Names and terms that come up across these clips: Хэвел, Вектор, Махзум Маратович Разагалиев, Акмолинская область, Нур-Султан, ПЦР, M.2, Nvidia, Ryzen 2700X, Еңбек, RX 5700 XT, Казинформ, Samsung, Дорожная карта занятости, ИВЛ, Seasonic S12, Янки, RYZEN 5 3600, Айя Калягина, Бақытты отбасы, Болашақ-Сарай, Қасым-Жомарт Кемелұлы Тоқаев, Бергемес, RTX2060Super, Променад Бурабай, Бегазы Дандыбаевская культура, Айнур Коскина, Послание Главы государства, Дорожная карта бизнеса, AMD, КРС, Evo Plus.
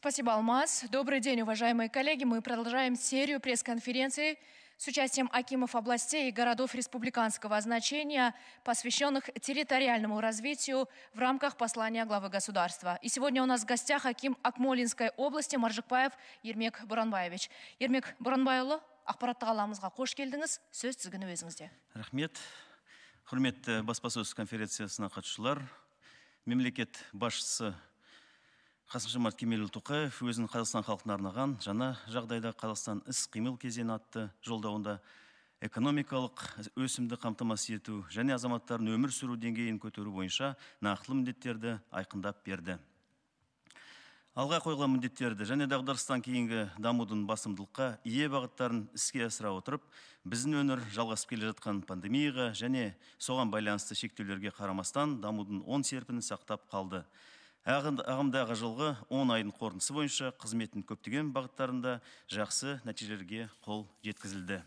Спасибо, Алмаз. Добрый день, уважаемые коллеги. Мы продолжаем серию пресс-конференций с участием акимов областей и городов республиканского значения, посвященных территориальному развитию в рамках послания главы государства. И сегодня у нас в гостях аким Акмолинской области Маржикпаев Ермек Буранбаевич. Ермек Буранбайұлы, ақпараттық аламызға қош келдіңіз. Сөз тізгіні өзіңізде. Рахмет. Құрметті баспасөз конференциясына қатысушылар, мемлекет басшысы Қасым-Жомарт Кемелұлы Тоқаев өзін Қазақстан халқына арнаған жаңа жағдайда Қазақстан іс-қимыл кезеңі атты жолдауында экономикалық өсімді қамтамасыз ету және азаматтардың өмір сүру деңгейін көтеру бойынша нақты міндеттерді айқындап берді. Алға қойылған міндеттерді және дағдарыстан кейінгі дамудың басымдылыққа ие бағыттарын іске асыра отырып, біздің өңір жалғасып келе жатқан пандемияға және соған байланысты шектеулерге қарамастан дамудың оң серпінін сақтап қалды. Ағымдағы жылғы 10 айдың қорытындысы бойынша қызметтің көптеген бағыттарында жақсы нәтижелерге қол жеткізілді.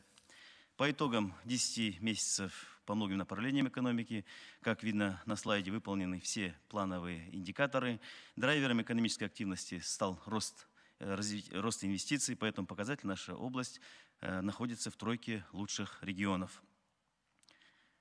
По итогам 10 месяцев по многим направлениям экономики, как видно на слайде, выполнены все плановые индикаторы. Драйвером экономической активности стал рост инвестиций, поэтому показатель наша область находится в тройке лучших регионов.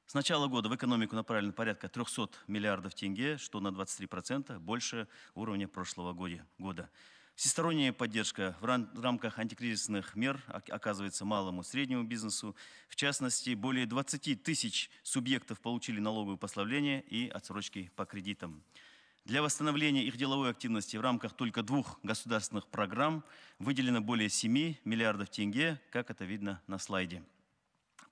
С начала года в экономику направлено порядка 300 миллиардов тенге, что на 23% больше уровня прошлого года. Всесторонняя поддержка в рамках антикризисных мер оказывается малому и среднему бизнесу. В частности, более 20 тысяч субъектов получили налоговые послабления и отсрочки по кредитам. Для восстановления их деловой активности в рамках только 2 государственных программ выделено более 7 миллиардов тенге, как это видно на слайде.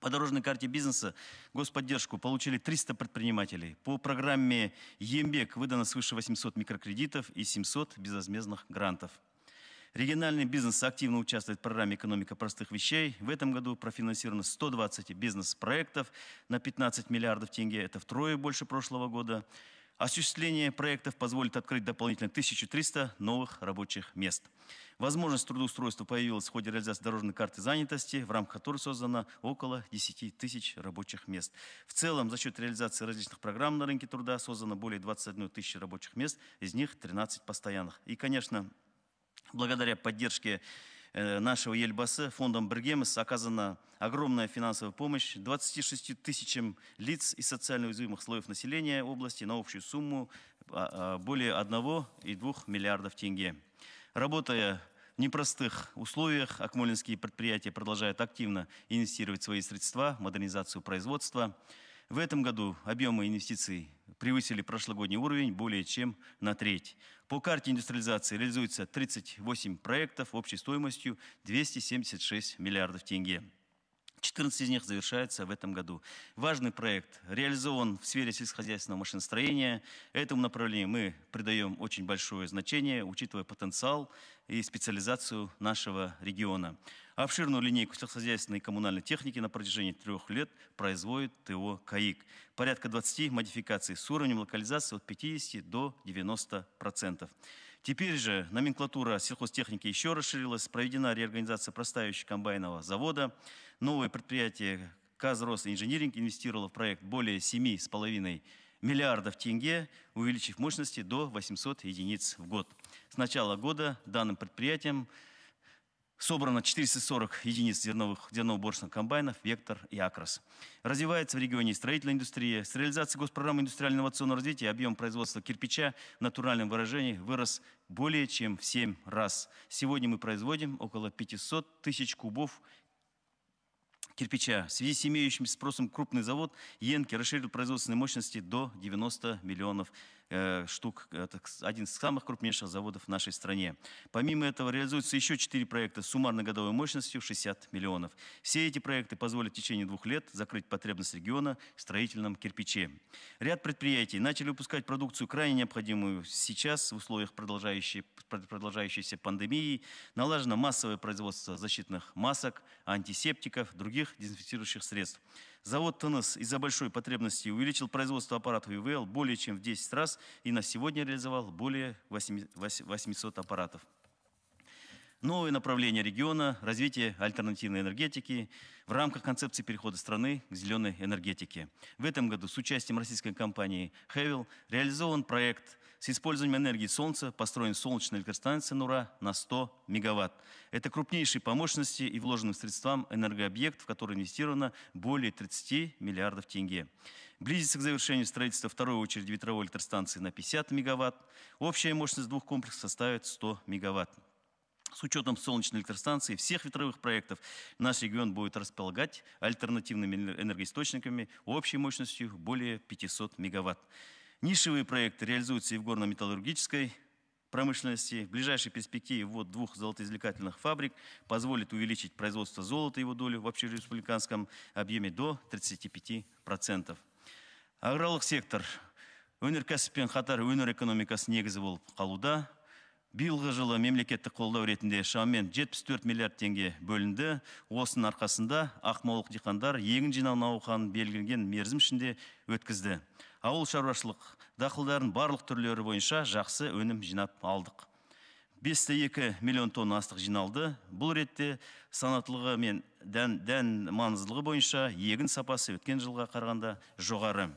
По дорожной карте бизнеса господдержку получили 300 предпринимателей. По программе «Еңбек» выдано свыше 800 микрокредитов и 700 безвозмездных грантов. Региональный бизнес активно участвует в программе «Экономика простых вещей». В этом году профинансировано 120 бизнес-проектов на 15 миллиардов тенге. Это втрое больше прошлого года. Осуществление проектов позволит открыть дополнительно 1300 новых рабочих мест. Возможность трудоустройства появилась в ходе реализации дорожной карты занятости, в рамках которой создано около 10 тысяч рабочих мест. В целом, за счет реализации различных программ на рынке труда создано более 21 тысяч рабочих мест, из них 13 постоянных. И, конечно, благодаря поддержке нашего Елбасы фондом «Бергемес» оказана огромная финансовая помощь 26 тысячам лиц из социально уязвимых слоев населения области на общую сумму более 1,2 миллиардов тенге. Работая в непростых условиях, акмолинские предприятия продолжают активно инвестировать свои средства в модернизацию производства. В этом году объемы инвестиций превысили прошлогодний уровень более чем на треть. По карте индустриализации реализуется 38 проектов общей стоимостью 276 миллиардов тенге. 14 из них завершается в этом году. Важный проект реализован в сфере сельскохозяйственного машиностроения. Этому направлению мы придаем очень большое значение, учитывая потенциал и специализацию нашего региона. Обширную линейку сельскохозяйственной и коммунальной техники на протяжении 3 лет производит ТО «КАИК». Порядка 20 модификаций с уровнем локализации от 50 до 90%. Теперь же номенклатура сельхозтехники еще расширилась, проведена реорганизация простаивающего комбайнового завода. Новое предприятие «Казрос Инжиниринг» инвестировало в проект более 7,5 миллиардов тенге, увеличив мощности до 800 единиц в год. С начала года данным предприятием собрано 440 единиц зерновоуборочных комбайнов «Вектор» и «Акрос». Развивается в регионе строительная индустрия. С реализацией госпрограммы индустриально-инновационного развития объем производства кирпича в натуральном выражении вырос более чем в 7 раз. Сегодня мы производим около 500 тысяч кубов кирпича. В связи с имеющимся спросом крупный завод «Янки» расширил производственные мощности до 90 миллионов штук. Это один из самых крупнейших заводов в нашей стране. Помимо этого реализуются еще 4 проекта с суммарной годовой мощностью в 60 миллионов. Все эти проекты позволят в течение 2 лет закрыть потребность региона в строительном кирпиче. Ряд предприятий начали выпускать продукцию, крайне необходимую сейчас в условиях продолжающейся пандемии. Налажено массовое производство защитных масок, антисептиков, других дезинфицирующих средств. Завод «Танас» из-за большой потребности увеличил производство аппаратов ИВЛ более чем в 10 раз и на сегодня реализовал более 800 аппаратов. Новое направление региона – развитие альтернативной энергетики в рамках концепции перехода страны к зеленой энергетике. В этом году с участием российской компании «Хэвел» реализован проект С использованием энергии солнца построен солнечная электростанция НУРА на 100 мегаватт. Это крупнейший по мощности и вложенным средствам энергообъект, в который инвестировано более 30 миллиардов тенге. Близится к завершению строительства второй очереди ветровой электростанции на 50 мегаватт. Общая мощность двух комплексов составит 100 мегаватт. С учетом солнечной электростанции и всех ветровых проектов наш регион будет располагать альтернативными энергоисточниками общей мощностью более 500 мегаватт. Нишевые проекты реализуются и в горно-металлургической промышленности. В ближайшей перспективе ввод двух золотоизвлекательных фабрик позволит увеличить производство золота и его долю в общереспубликанском объеме до 35%. Аграрлық сектор. Өнеркәсіппен қатар өнер экономикасы негізі болып қалуда. Биылғы жылы мемлекеттік қолдау ретінде шамамен 74 миллиард тенге бөлінді. Осының арқасында ақмолық диқандар егін жинау науқанын белгілген мерзім ішінде өткізді. Ауыл шаруашылық дақылдарын барлық түрлері бойынша жақсы өнім жинап алдық. 5,2 миллион тонна астық жиналды. Бұл ретте санаттылығы мен дән маңыздылығы бойынша егін сапасы өткен жылға қарағанда жоғары.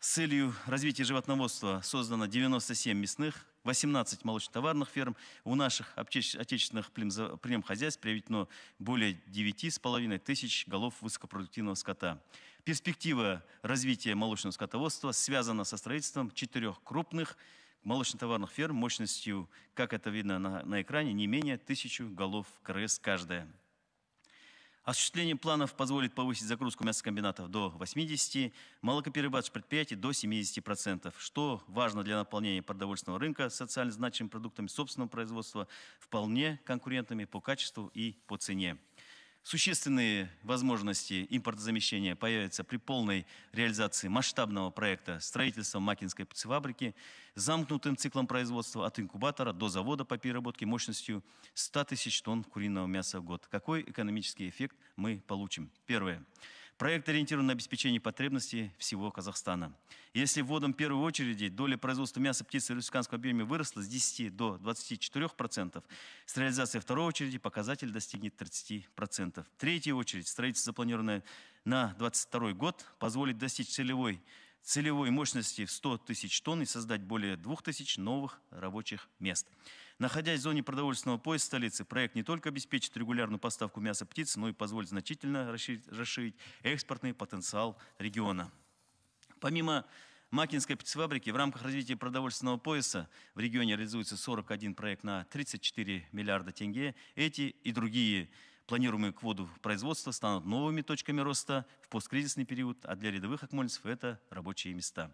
С целью развития животноводства создано 97 мясных, 18 молочно-товарных ферм. У наших отечественных племхозяйств приведено более 9,5 тысяч голов высокопродуктивного скота. Перспектива развития молочного скотоводства связана со строительством 4 крупных молочно-товарных ферм мощностью, как это видно на экране, не менее 1000 голов КРС каждая. Осуществление планов позволит повысить загрузку мясокомбинатов до 80%, молокоперерабатывающих предприятий до 70%, что важно для наполнения продовольственного рынка социально значимыми продуктами собственного производства, вполне конкурентными по качеству и по цене. Существенные возможности импортозамещения появятся при полной реализации масштабного проекта строительства Макинской птицефабрики с замкнутым циклом производства от инкубатора до завода по переработке мощностью 100 тысяч тонн куриного мяса в год. Какой экономический эффект мы получим? Первое. Проект ориентирован на обеспечение потребностей всего Казахстана. Если вводом первой очереди доля производства мяса птицы в республиканском объеме выросла с 10 до 24%, с реализацией второй очереди показатель достигнет 30%. Третья очередь, строительство, запланированное на 2022 год, позволит достичь целевой мощности в 100 тысяч тонн и создать более 2000 новых рабочих мест. Находясь в зоне продовольственного пояса столицы, проект не только обеспечит регулярную поставку мяса птиц, но и позволит значительно расширить экспортный потенциал региона. Помимо Макинской птицефабрики в рамках развития продовольственного пояса в регионе реализуется 41 проект на 34 миллиарда тенге. Эти и другие планируемые к вводу производства станут новыми точками роста в посткризисный период, а для рядовых акмолинцев это рабочие места.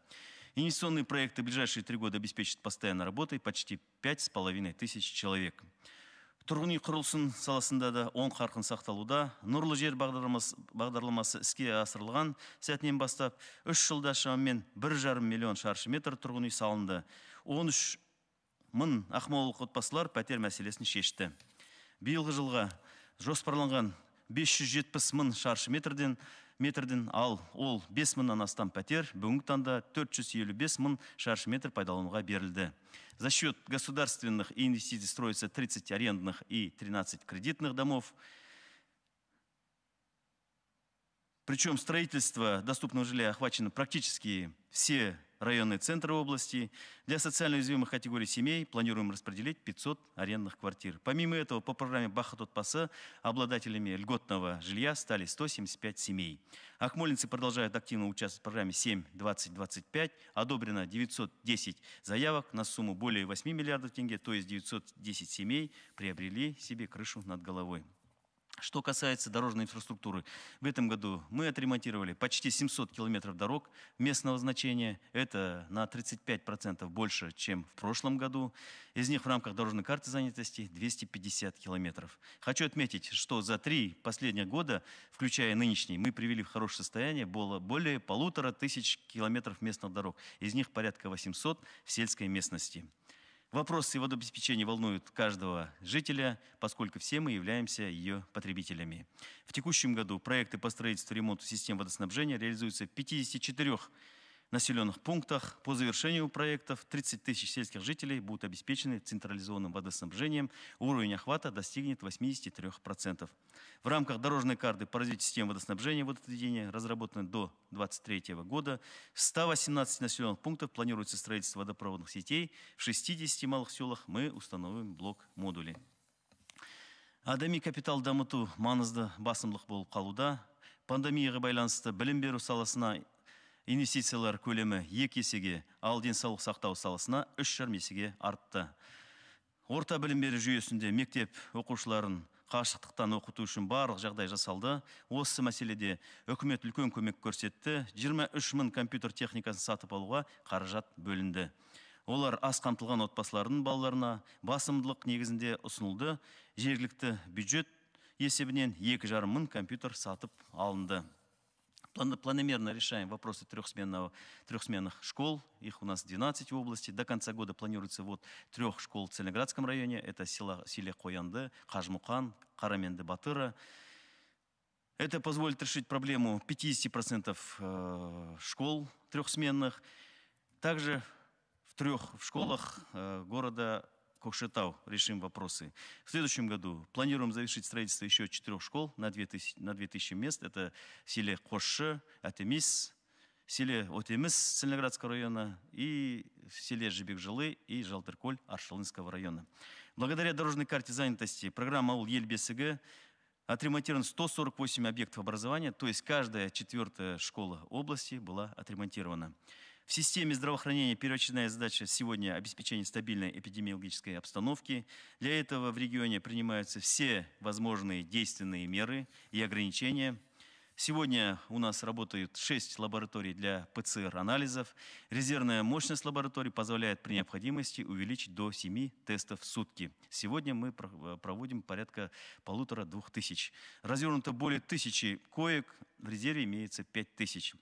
Инвестиционные проекты в ближайшие 3 года обеспечат постоянно работой почти 5,5 тысяч человек. Тұрғын үй құрылысын саласында да оң қарқын сақталуда. Нурлы жер бағдарламасы іске асырылған сәтінен бастап 3 жылда шамамен 1,5 миллион шаршы метр тұрғын үй салынды. 13 мың ақмолалық отбасылар пәтер мәселесін шешті. Биылғы жылға жоспарланған 570 мың шаршы метрден ол 5 мыңнан астам пәтер, бүгінгі таңда 455 мың шаршы метр пайдалануға берілді. За счет государственных инвестиций строится 30 арендных и 13 кредитных домов. Причем строительство доступного жилья охвачено практически все районные центры области. Для социально уязвимых категорий семей планируем распределить 500 арендных квартир. Помимо этого, по программе «Бақытты отбасы» обладателями льготного жилья стали 175 семей. Акмолинцы продолжают активно участвовать в программе 7-20-25. Одобрено 910 заявок на сумму более 8 миллиардов тенге, то есть 910 семей приобрели себе крышу над головой. Что касается дорожной инфраструктуры, в этом году мы отремонтировали почти 700 километров дорог местного значения. Это на 35% больше, чем в прошлом году. Из них в рамках дорожной карты занятости 250 километров. Хочу отметить, что за 3 последних года, включая нынешний, мы привели в хорошее состояние более 1500 километров местных дорог. Из них порядка 800 в сельской местности. Вопросы водообеспечения волнуют каждого жителя, поскольку все мы являемся ее потребителями. В текущем году проекты по строительству и ремонту систем водоснабжения реализуются в 54 населенных пунктах. По завершению проектов 30 тысяч сельских жителей будут обеспечены централизованным водоснабжением. Уровень охвата достигнет 83%. В рамках дорожной карты по развитию системы водоснабжения и водоотведения, разработанной до 2023 года, в 118 населенных пунктах планируется строительство водопроводных сетей. В 60 малых селах мы установим блок-модули. Адами капитал дамыту маңызды басымдық болып қалуда. Пандемияға байланысты білім беру саласына инвестициялар көлемі 2 есеге, ал денсаулық сақтау саласына 3,5 есеге артты. Орта білім беру жүйесінде мектеп оқушыларын қашықтықтан оқыту үшін барлық жағдай жасалды. Осы мәселеде үкімет үлкен көмек көрсетті. 23 000 компьютер техникасын сатып алуға қаражат бөлінді. Олар аз қамтылған отбасылардың балаларына басымдылық негізінде ұсынылды. Жергілікті бюджет есебінен 2,5 мың компьютер сатып алынды. Планомерно решаем вопросы трехсменных школ. Их у нас 12 в области. До конца года планируется вот 3 школ в Целиноградском районе. Это селе Коянды, Кажмухан, Караменды-Батыра. Это позволит решить проблему 50% школ трехсменных. Также в 3 школах города Кокшетау решим вопросы. В следующем году планируем завершить строительство еще 4 школ на 2000 мест. Это в селе Коши, Атемис, в селе Отемис Целиноградского района и в селе Жибекжилы и Жалтырколь Аршалынского района. Благодаря дорожной карте занятости программа «Аул Елбесігі» отремонтировано 148 объектов образования, то есть каждая 4-я школа области была отремонтирована. В системе здравоохранения первоочередная задача сегодня – обеспечение стабильной эпидемиологической обстановки. Для этого в регионе принимаются все возможные действенные меры и ограничения. Сегодня у нас работают 6 лабораторий для ПЦР-анализов. Резервная мощность лабораторий позволяет при необходимости увеличить до 7 тестов в сутки. Сегодня мы проводим порядка 1500–2000. Развернуто более 1000 коек, в резерве имеется 5000.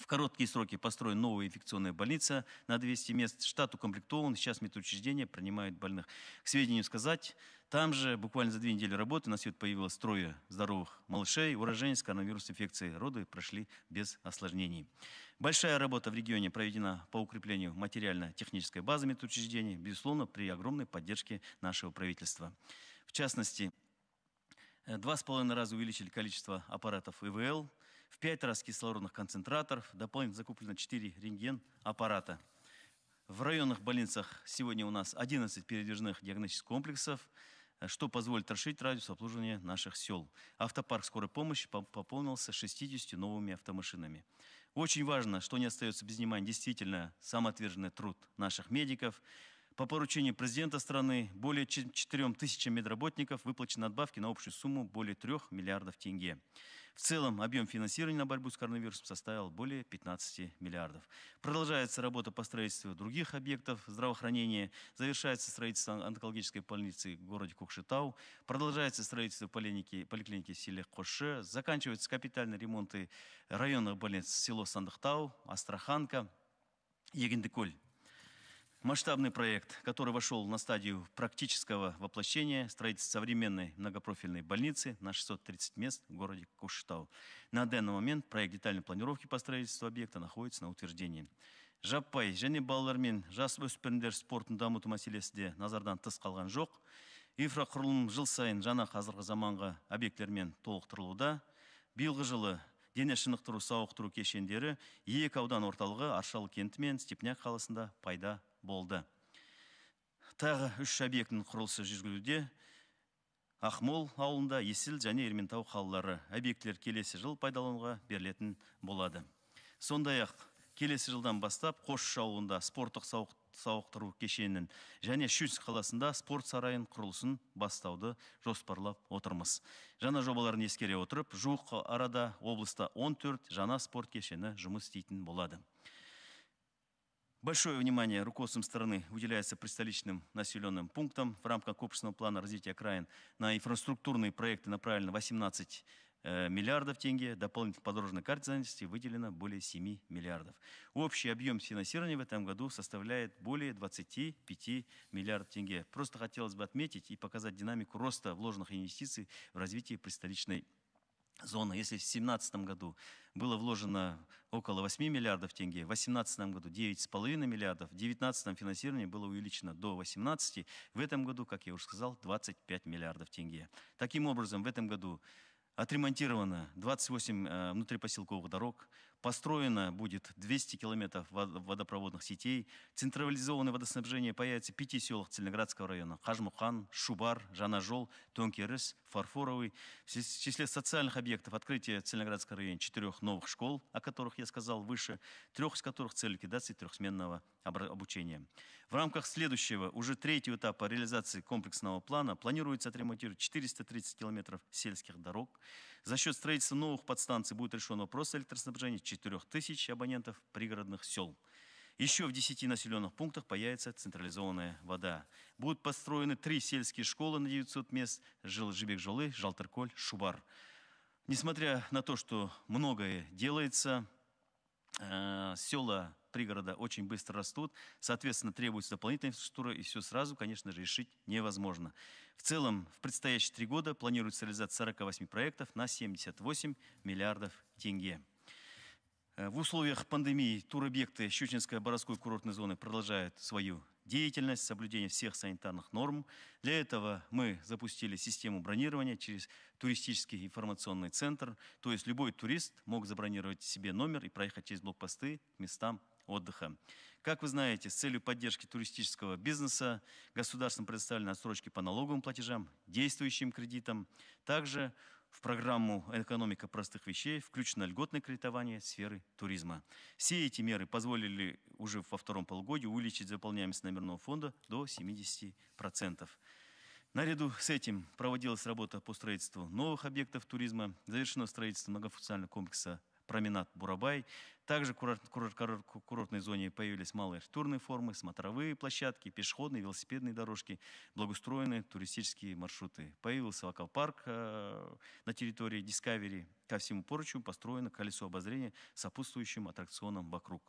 В короткие сроки построена новая инфекционная больница на 200 мест. Штат укомплектован, сейчас медучреждения принимают больных. К сведению сказать, там же буквально за 2 недели работы на свет появилось 3 здоровых малышей. Уроженец коронавирусной инфекцией, роды прошли без осложнений. Большая работа в регионе проведена по укреплению материально-технической базы медучреждений, безусловно, при огромной поддержке нашего правительства. В частности, 2,5 раза увеличили количество аппаратов ИВЛ, в 5 раз кислородных концентраторов, дополнительно закуплено 4 рентген-аппарата. В районных больницах сегодня у нас 11 передвижных диагностических комплексов, что позволит расширить радиус обслуживания наших сел. Автопарк скорой помощи пополнился 60 новыми автомашинами. Очень важно, что не остается без внимания действительно самоотверженный труд наших медиков. По поручению президента страны более 4000 медработников выплачены надбавки на общую сумму более 3 миллиардов тенге. В целом объем финансирования на борьбу с коронавирусом составил более 15 миллиардов. Продолжается работа по строительству других объектов здравоохранения. Завершается строительство онкологической больницы в городе Кокшетау. Продолжается строительство поликлиники в селе Коше. Заканчиваются капитальные ремонты районных больниц в село Сандыктау, Астраханка, Егендыколь. Масштабный проект, который вошел на стадию практического воплощения, строительство современной многопрофильной больницы на 630 мест в городе Кокшетау. На данный момент проект детальной планировки по строительству объекта находится на утверждении. Жаппай, және балалармен, жас өспірімдер спортын дамыту мәселесі де назардан тыс қалған жоқ. Инфрақұрылым жыл сайын жаңа қазіргі заманғы объектлермен толықтырылуда. Биылғы жылы дене шынықтыру сауықтыру кешендері 2 аудан орталығы Аршалы кенті мен Степняк қаласында пайда болды. Тағы 3 объектінің құрылысы жүргізілуде. Ақмол ауылында, Есіл және Ерментау қалалары. Объектлер келесі жыл пайдалануға берілетін болады. Сондай-ақ келесі жылдан бастап Қош ауылында спорттық сауықтыру кешенін және Щучинск қаласында спорт сарайын құрылысын бастауды жоспарлап отырмыз. Жаңа жобаларын ескере отырып, жуық арада облыста 14 жаңа спорт кешені жұмыс істейтін болады. Большое внимание руководством страны уделяется престоличным населенным пунктам. В рамках общественного плана развития окраин на инфраструктурные проекты направлено 18 миллиардов тенге. Дополнительно по дорожной карте занятости выделено более 7 миллиардов. Общий объем финансирования в этом году составляет более 25 миллиардов тенге. Просто хотелось бы отметить и показать динамику роста вложенных инвестиций в развитие престоличной зона. Если в 2017 году было вложено около 8 миллиардов тенге, в 2018 году 9,5 миллиардов, в 2019 финансирование было увеличено до 18, в этом году, как я уже сказал, 25 миллиардов тенге. Таким образом, в этом году отремонтировано 28 внутрипоселковых дорог, построено будет 200 километров водопроводных сетей, централизованное водоснабжение появится в 5 селах Целиноградского района: Хажмухан, Шубар, Жанажол, Тонкий Рыс, Фарфоровый. В числе социальных объектов открытие в Целиноградском районе 4 новых школ, о которых я сказал выше, 3 из которых цель ликвидации трехсменного обучения. В рамках следующего, уже 3-го этапа реализации комплексного плана планируется отремонтировать 430 километров сельских дорог. За счет строительства новых подстанций будет решен вопрос электроснабжения 4000 абонентов пригородных сел. Еще в 10 населенных пунктах появится централизованная вода. Будут построены 3 сельские школы на 900 мест: Жибек-Жолы, Жалтырколь, Шубар. Несмотря на то, что многое делается, села пригорода очень быстро растут, соответственно, требуется дополнительная инфраструктура, и все сразу, конечно же, решить невозможно. В целом, в предстоящие 3 года планируется реализация 48 проектов на 78 миллиардов тенге. В условиях пандемии туробъекты Щучинско-Боровской курортной зоны продолжают свою деятельность, соблюдение всех санитарных норм. Для этого мы запустили систему бронирования через туристический информационный центр. То есть любой турист мог забронировать себе номер и проехать через блокпосты к местам отдыха. Как вы знаете, с целью поддержки туристического бизнеса государством предоставлены отсрочки по налоговым платежам, действующим кредитам. Также в программу «Экономика простых вещей» включено льготное кредитование сферы туризма. Все эти меры позволили уже во 2-м полугодии увеличить заполняемость номерного фонда до 70%. Наряду с этим проводилась работа по строительству новых объектов туризма, завершено строительство многофункционального комплекса «Променад Бурабай». Также в курортной зоне появились малые архитектурные формы, смотровые площадки, пешеходные, велосипедные дорожки, благоустроены туристические маршруты. Появился аквапарк на территории Дискавери. Ко всему прочему построено колесо обозрения с сопутствующим аттракционом вокруг.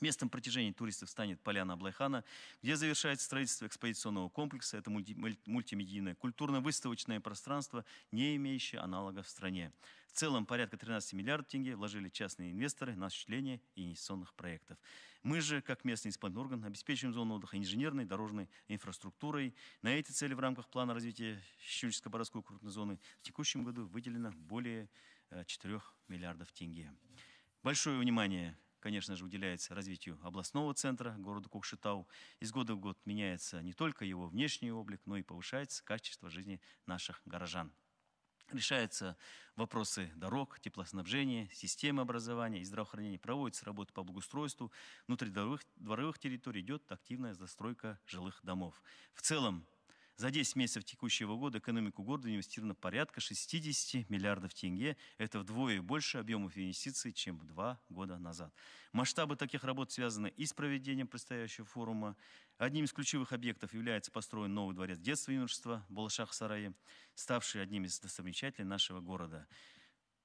Местом притяжения туристов станет поляна Аблайхана, где завершается строительство экспозиционного комплекса. Это мультимедийное культурно-выставочное пространство, не имеющее аналога в стране. В целом порядка 13 миллиардов тенге вложили частные инвесторы на осуществление инвестиционных проектов. Мы же, как местный исполнительный орган, обеспечиваем зону отдыха инженерной, дорожной инфраструктурой. На эти цели в рамках плана развития Щучинско-Боровской крупной зоны в текущем году выделено более 4 миллиардов тенге. Большое внимание, конечно же, уделяется развитию областного центра города Кокшетау. Из года в год меняется не только его внешний облик, но и повышается качество жизни наших горожан. Решаются вопросы дорог, теплоснабжения, системы образования и здравоохранения. Проводится работа по благоустройству. Внутри дворовых территорий идет активная застройка жилых домов. В целом, за 10 месяцев текущего года в экономику города инвестировано порядка 60 миллиардов тенге. Это вдвое больше объемов инвестиций, чем 2 года назад. Масштабы таких работ связаны и с проведением предстоящего форума. Одним из ключевых объектов является построен новый дворец детства и юношества в Болашақ-Сарае, ставший одним из достопримечательностей нашего города.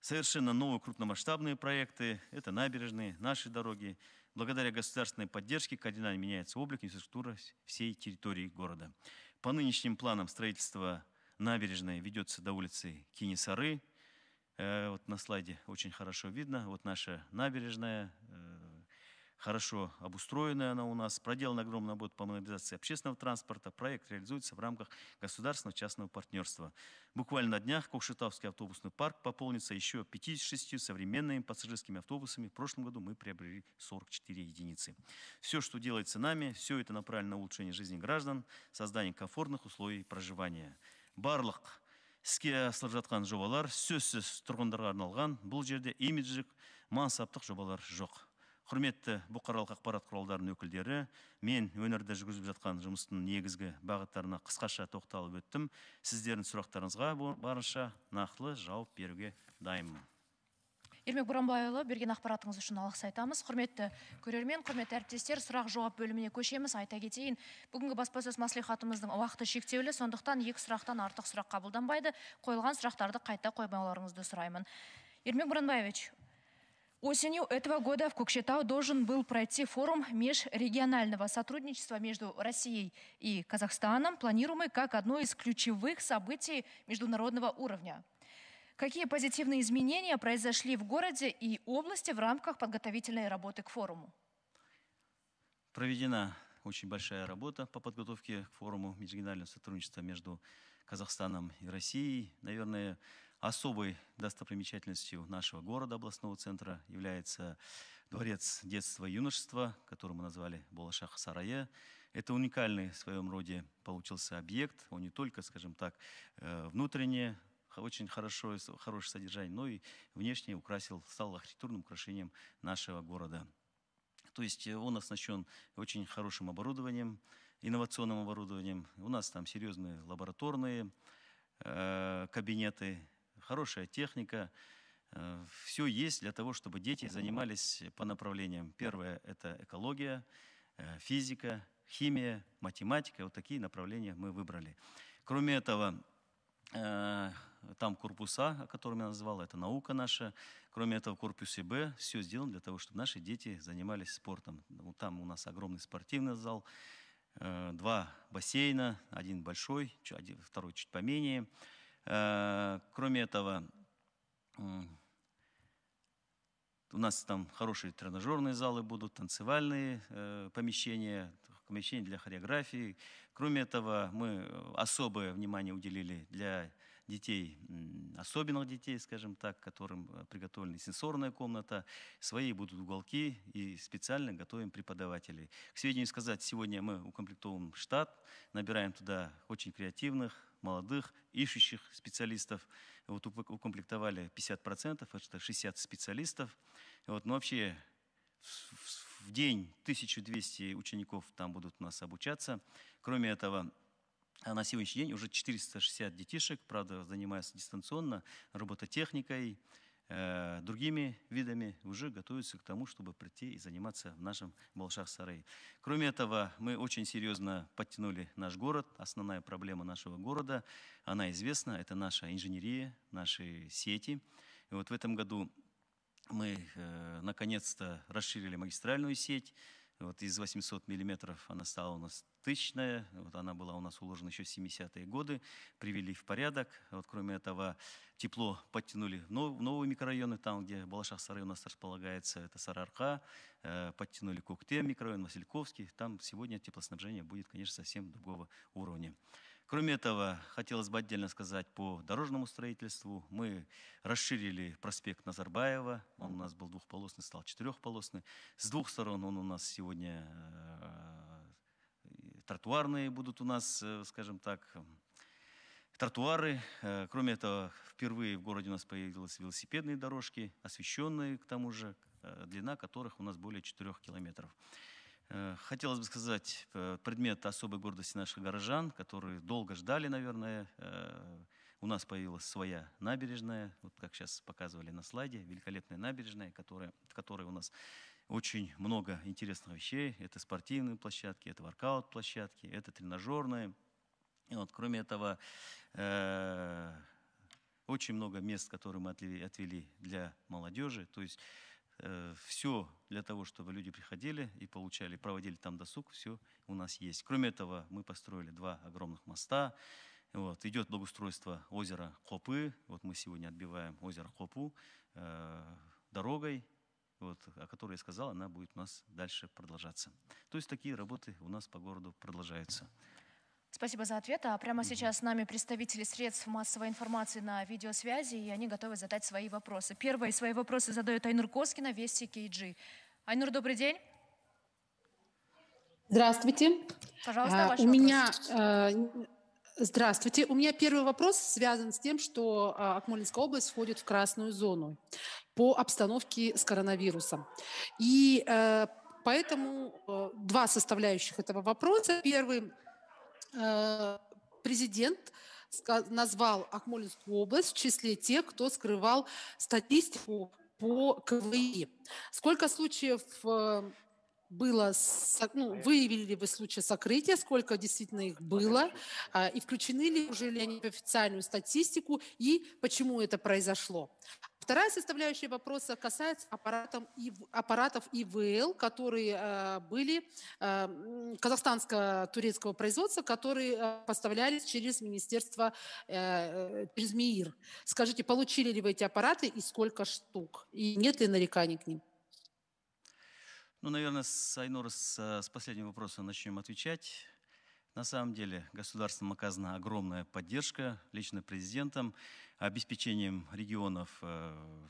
Совершенно новые крупномасштабные проекты – это набережные, наши дороги. Благодаря государственной поддержке кардинально меняется облик и инфраструктура всей территории города. По нынешним планам строительство набережной ведется до улицы Кенесары. Вот на слайде очень хорошо видно. Вот наша набережная, хорошо обустроенная она у нас. Проделана огромная работа по модернизации общественного транспорта. Проект реализуется в рамках государственного частного партнерства. Буквально на днях Кокшетауский автобусный парк пополнится еще 56 современными пассажирскими автобусами. В прошлом году мы приобрели 44 единицы. Все, что делается нами, все это направлено на улучшение жизни граждан, создание комфортных условий проживания. Барлық іске асырып жатқан жобалар сөзсіз тұрғындарға арналған. Бұл жерде имидждік, мансаптық жобалар жоқ. Құрметті бұқаралық ақпарат құралдарының өкілдері, мен өнерді жүргізіп жатқан жұмыстың негізгі бағыттарына қысқаша тоқталып өттім. Сіздердің сұрақтарыңызға барынша нақлы жауап беруге дайынмын. Ермек Буранбайұлы, берген ақпаратыңыз үшін алғыс айтамыз. Құрметті көрермен, құрметті әріптестер, сұрақ жауап бөліміне көшеміз. Айта кетейін, бүгінгі баспасөз мәслихатымыздың уақыты шектеулі, сондықтан 2 сұрақтан артық сұрақ қабылданбайды. Қойылған сұрақтарды қайта қоймауларыңызды сұраймын. Ермек Буранбаевич, осенью этого года в Кокшетау должен был пройти форум межрегионального сотрудничества между Россией и Казахстаном, планируемый как одно из ключевых событий международного уровня. Какие позитивные изменения произошли в городе и области в рамках подготовительной работы к форуму? Проведена очень большая работа по подготовке к форуму межрегионального сотрудничества между Казахстаном и Россией. Наверное, особой достопримечательностью нашего города, областного центра, является дворец детства и юношества, который мы назвали Болашақ-Сарая. Это уникальный в своем роде получился объект. Он не только, скажем так, внутренне очень хорошее содержание, но и внешне стал архитектурным украшением нашего города. То есть он оснащен очень хорошим оборудованием, инновационным оборудованием. У нас там серьезные лабораторные кабинеты, хорошая техника. Все есть для того, чтобы дети занимались по направлениям. Первое – это экология, физика, химия, математика. Вот такие направления мы выбрали. Кроме этого, там корпуса, о котором я назвал, это наука наша. Кроме этого, в корпусе Б все сделано для того, чтобы наши дети занимались спортом. Там у нас огромный спортивный зал, 2 бассейна, один большой, второй чуть поменее. Кроме этого, у нас там хорошие тренажерные залы будут, танцевальные помещения, помещения для хореографии. Кроме этого, мы особое внимание уделили для детей, особенных детей, скажем так, которым приготовлена сенсорная комната, свои будут уголки, и специально готовим преподавателей. К сведению сказать, сегодня мы укомплектовываем штат, набираем туда очень креативных, молодых, ищущих специалистов. Вот укомплектовали 50%, это 60 специалистов. Вот, но вообще в день 1200 учеников там будут у нас обучаться. Кроме этого, на сегодняшний день уже 460 детишек, правда, занимаются дистанционно робототехникой, другими видами, уже готовятся к тому, чтобы прийти и заниматься в нашем Болашақ-Сарае. Кроме этого, мы очень серьезно подтянули наш город. Основная проблема нашего города, она известна, это наша инженерия, наши сети. И вот в этом году мы наконец-то расширили магистральную сеть. Вот из 800 миллиметров она стала у нас 1000-я, вот она была у нас уложена еще в 70-е годы, привели в порядок. Вот, кроме этого, тепло подтянули в новые микрорайоны, там, где Болашақ-Сарай у нас располагается, это Сарыарқа, подтянули Коктем микрорайон, Васильковский, там сегодня теплоснабжение будет, конечно, совсем другого уровня. Кроме этого, хотелось бы отдельно сказать по дорожному строительству. Мы расширили проспект Назарбаева. Он у нас был двухполосный, стал четырехполосный. С двух сторон он у нас сегодня тротуарные будут у нас, скажем так, тротуары. Кроме этого, впервые в городе у нас появились велосипедные дорожки, освещенные, к тому же, длина которых у нас более 4 километров. Хотелось бы сказать предмет особой гордости наших горожан, которые долго ждали, наверное. У нас появилась своя набережная, вот как сейчас показывали на слайде, великолепная набережная, в которой у нас очень много интересных вещей. Это спортивные площадки, это воркаут-площадки, это тренажерные. И вот, кроме этого, очень много мест, которые мы отвели для молодежи, то есть все для того, чтобы люди приходили и получали, проводили там досуг, все у нас есть. Кроме этого, мы построили 2 огромных моста. Вот, идет благоустройство озера Хопы. Вот мы сегодня отбиваем озеро Хопу дорогой, вот, о которой я сказал, она будет у нас дальше продолжаться. То есть такие работы у нас по городу продолжаются. Спасибо за ответ. А прямо сейчас с нами представители средств массовой информации на видеосвязи, и они готовы задать свои вопросы. Первые свои вопросы задает Айнур Коскина, Вести КГ. Айнур, добрый день. Здравствуйте. Пожалуйста, ваш вопрос. Здравствуйте. У меня первый вопрос связан с тем, что Акмолинская область входит в красную зону по обстановке с коронавирусом. И поэтому два составляющих этого вопроса. Первый. Президент назвал Акмолинскую область в числе тех, кто скрывал статистику по КВИ. Сколько случаев было, ну, выявили ли вы случаи сокрытия, сколько действительно их было, и включены ли уже ли они в официальную статистику, и почему это произошло. Вторая составляющая вопроса касается аппаратов ИВЛ, которые были казахстанско-турецкого производства, которые поставлялись через министерство, через МИИР. Скажите, получили ли вы эти аппараты и сколько штук? И нет ли нареканий к ним? Ну, наверное, Айнур, с последнего вопроса начнем отвечать. На самом деле государством оказана огромная поддержка, лично президентом, обеспечением регионов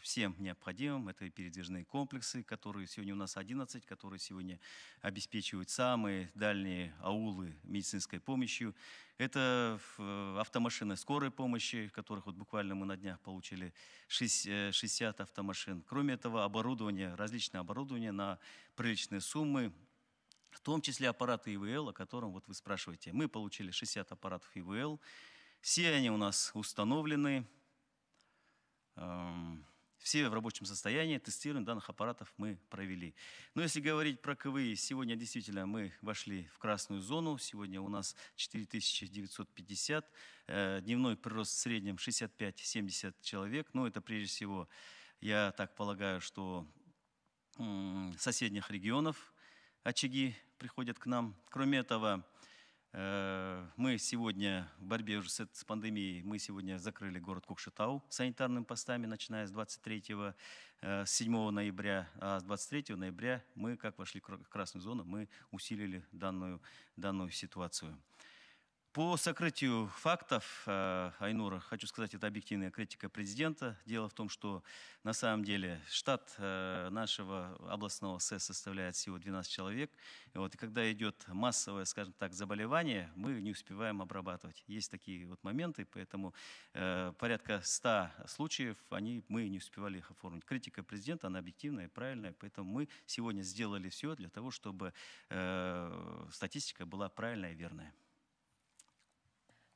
всем необходимым. Это и передвижные комплексы, которые сегодня у нас 11, которые сегодня обеспечивают самые дальние аулы медицинской помощью. Это автомашины скорой помощи, в которых вот буквально мы на днях получили 60 автомашин. Кроме этого, оборудование, различное оборудование на приличные суммы, в том числе аппараты ИВЛ, о котором вот вы спрашиваете. Мы получили 60 аппаратов ИВЛ. Все они у нас установлены. Все в рабочем состоянии. Тестирование данных аппаратов мы провели. Но если говорить про КВИ, сегодня действительно мы вошли в красную зону. Сегодня у нас 4950. Дневной прирост в среднем 65-70 человек. Но это прежде всего, я так полагаю, что соседних регионов очаги приходят к нам. Кроме этого, мы сегодня в борьбе уже с пандемией, мы сегодня закрыли город Кокшетау санитарными постами, начиная с 7 ноября. А с 23 ноября мы, как вошли в красную зону, мы усилили данную ситуацию. По сокрытию фактов, Айнура, хочу сказать, это объективная критика президента. Дело в том, что на самом деле штат нашего областного СЭС составляет всего 12 человек. Вот, и когда идет массовое, скажем так, заболевание, мы не успеваем обрабатывать. Есть такие вот моменты, поэтому порядка 100 случаев мы не успевали их оформить. Критика президента, она объективная и правильная, поэтому мы сегодня сделали все для того, чтобы статистика была правильная и верная.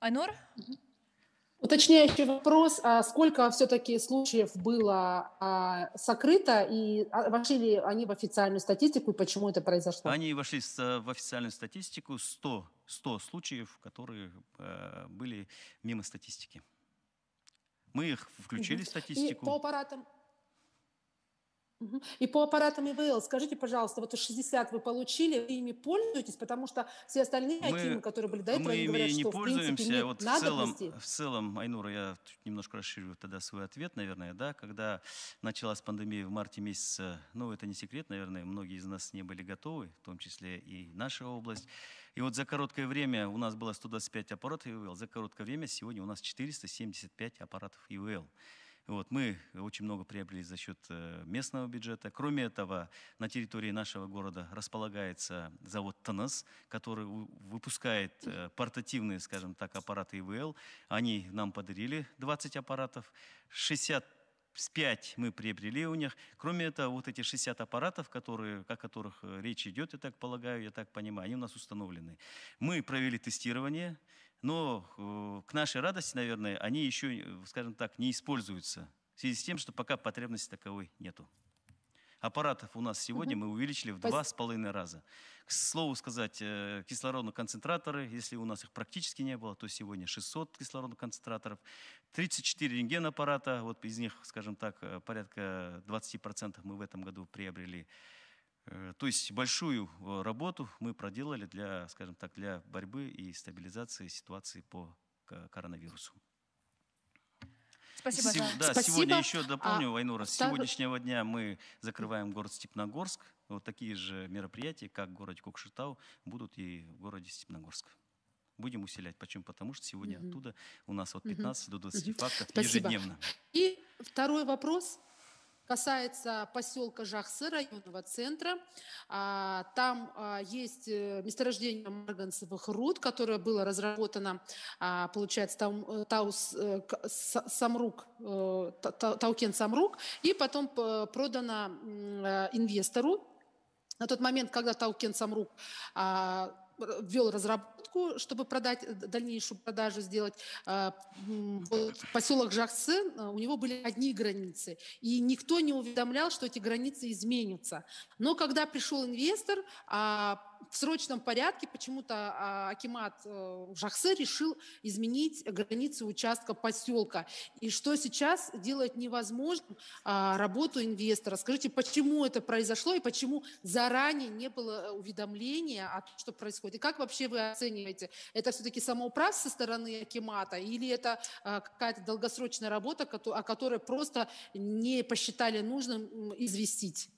Айнур? Уточняющий вопрос. Сколько все-таки случаев было сокрыто и вошли ли они в официальную статистику и почему это произошло? Они вошли в официальную статистику 100 случаев, которые были мимо статистики. Мы их включили в статистику. И по аппаратам... И по аппаратам ИВЛ, скажите, пожалуйста, вот 60 вы получили, вы ими пользуетесь, потому что все остальные акимы, которые были до этого, мы ими говорят, не что, пользуемся. В принципе, вот в целом, Айнура, я немножко расширю тогда свой ответ, наверное, да, когда началась пандемия в марте месяце, ну, это не секрет, наверное, многие из нас не были готовы, в том числе и наша область. И вот за короткое время у нас было 125 аппаратов ИВЛ, за короткое время сегодня у нас 475 аппаратов ИВЛ. Вот, мы очень много приобрели за счет местного бюджета. Кроме этого, на территории нашего города располагается завод «Танас», который выпускает портативные, скажем так, аппараты ИВЛ. Они нам подарили 20 аппаратов, 65 мы приобрели у них. Кроме этого, вот эти 60 аппаратов, о которых речь идет, я так полагаю, я так понимаю, они у нас установлены. Мы провели тестирование. Но к нашей радости, наверное, они еще, скажем так, не используются в связи с тем, что пока потребности таковой нету. Аппаратов у нас сегодня мы увеличили в 2,5 раза. К слову сказать, кислородные концентраторы, если у нас их практически не было, то сегодня 600 кислородных концентраторов, 34 рентген-аппарата, вот из них, скажем так, порядка 20% мы в этом году приобрели. То есть большую работу мы проделали для, скажем так, для борьбы и стабилизации ситуации по коронавирусу. Спасибо. Да, спасибо. Сегодня еще дополню, Айнура, с сегодняшнего дня мы закрываем город Степногорск. Вот такие же мероприятия, как в городе Кокшетау, будут и в городе Степногорск. Будем усилять. Почему? Потому что сегодня оттуда у нас от 15 до 20 фактов ежедневно. И второй вопрос касается поселка Жахсы, районного центра. Там есть месторождение марганцевых руд, которое было разработано, получается, Таукен Самрук, и потом продано инвестору. На тот момент, когда Таукен Самрук ввел разработку, чтобы продать, дальнейшую продажу сделать. Поселок Жахсы, у него были одни границы, и никто не уведомлял, что эти границы изменятся. Но когда пришел инвестор, в срочном порядке почему-то акимат Жахсы решил изменить границы участка поселка. И что сейчас делает невозможным работу инвестора. Скажите, почему это произошло и почему заранее не было уведомления о том, что происходит? И как вообще вы оцениваете? Это все-таки самоуправ со стороны акимата или это какая-то долгосрочная работа, о которой просто не посчитали нужным известить?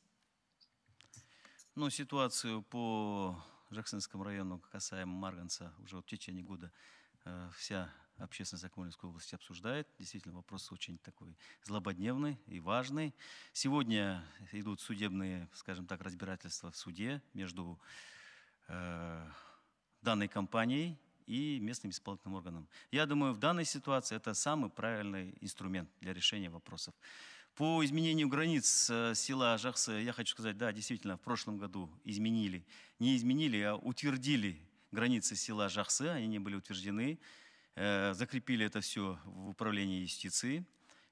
Ну, ситуацию по Жаксынскому району, касаемо Марганца, уже в течение года вся общественность Акмолинской области обсуждает. Действительно, вопрос очень такой злободневный и важный. Сегодня идут судебные, скажем так, разбирательства в суде между данной компанией и местным исполнительным органом. Я думаю, в данной ситуации это самый правильный инструмент для решения вопросов. По изменению границ села Жахсы, я хочу сказать, да, действительно, в прошлом году изменили. Не изменили, а утвердили границы села Жахсы, они не были утверждены. Закрепили это все в управлении юстиции.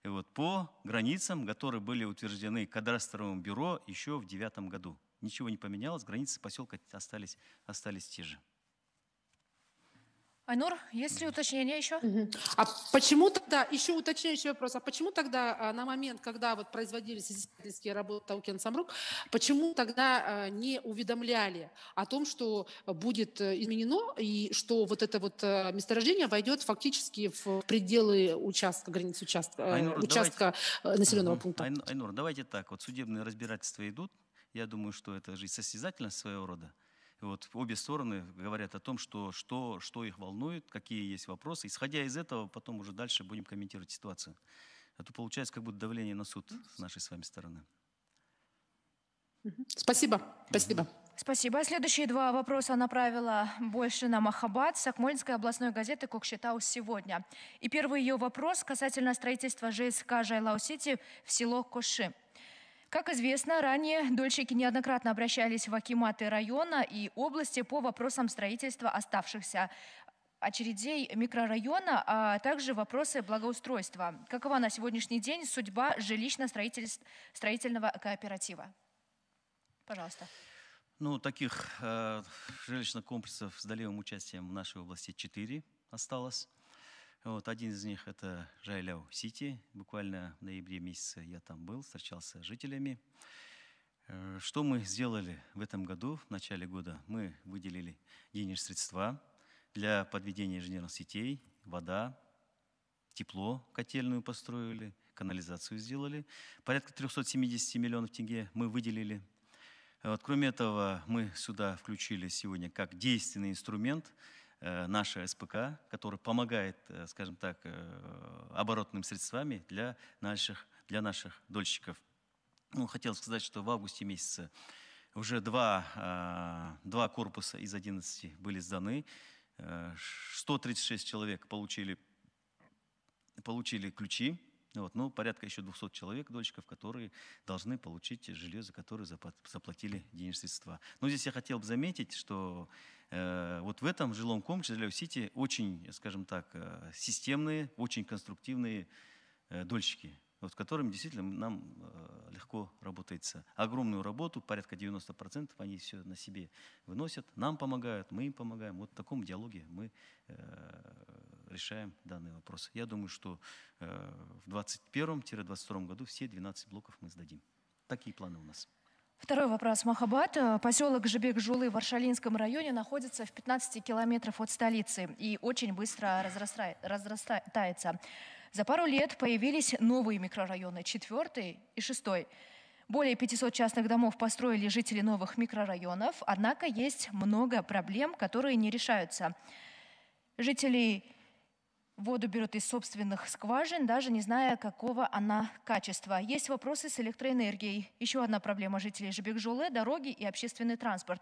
И вот по границам, которые были утверждены кадастровым бюро еще в 2009 году. Ничего не поменялось, границы поселка остались те же. Айнур, есть ли уточнение еще? А почему тогда, еще уточняющий вопрос, а почему тогда на момент, когда вот производились изыскательские работы Таукен Самрук, почему тогда не уведомляли о том, что будет изменено и что вот это вот месторождение войдет фактически в пределы участка, границ участка, Айнур, участка давайте, населенного пункта? Айнур, давайте так, вот судебные разбирательства идут, я думаю, что это же состязательность своего рода. Вот, обе стороны говорят о том, что их волнует, какие есть вопросы. Исходя из этого, потом уже дальше будем комментировать ситуацию. А то получается как будто давление на суд с нашей с вами стороны. Спасибо. Спасибо. Спасибо. Следующие два вопроса направила больше на Махабад с Акмолинской областной газеты «Кокшетау сегодня». И первый ее вопрос касательно строительства ЖСК «Жайляу-Сити» в село Коши. Как известно, ранее дольщики неоднократно обращались в акиматы района и области по вопросам строительства оставшихся очередей микрорайона, а также вопросы благоустройства. Какова на сегодняшний день судьба жилищно-строительного кооператива? Пожалуйста. Ну, таких жилищных комплексов с долевым участием в нашей области 4 осталось. Вот, один из них это Жайляу-Сити. Буквально в ноябре месяце я там был, встречался с жителями. Что мы сделали в этом году, в начале года? Мы выделили денежные средства для подведения инженерных сетей, вода, тепло, котельную построили, канализацию сделали. Порядка 370 миллионов тенге мы выделили. Вот, кроме этого, мы сюда включили сегодня как действенный инструмент наша СПК, которая помогает, скажем так, оборотными средствами для наших дольщиков. Ну, хотел сказать, что в августе месяце уже два корпуса из 11 были сданы. 136 человек получили ключи. Вот, ну, порядка еще 200 человек, дольщиков, которые должны получить жилье, за которое заплатили денежные средства. Но здесь я хотел бы заметить, что вот в этом жилом комплексе Жайляу-Сити очень, скажем так, системные, очень конструктивные дольщики, вот, с которыми действительно нам легко работается. Огромную работу, порядка 90% они все на себе выносят, нам помогают, мы им помогаем. Вот в таком диалоге мы решаем данный вопрос. Я думаю, что в 2021-2022 году все 12 блоков мы сдадим. Такие планы у нас. Второй вопрос. Махабад. Поселок Жибек-Жулы в Аршалинском районе находится в 15 километров от столицы и очень быстро разрастается. За пару лет появились новые микрорайоны, 4-й и 6-й. Более 500 частных домов построили жители новых микрорайонов, однако есть много проблем, которые не решаются. Жители воду берут из собственных скважин, даже не зная, какого она качества. Есть вопросы с электроэнергией. Еще одна проблема жителей Жибек-Жулы – дороги и общественный транспорт.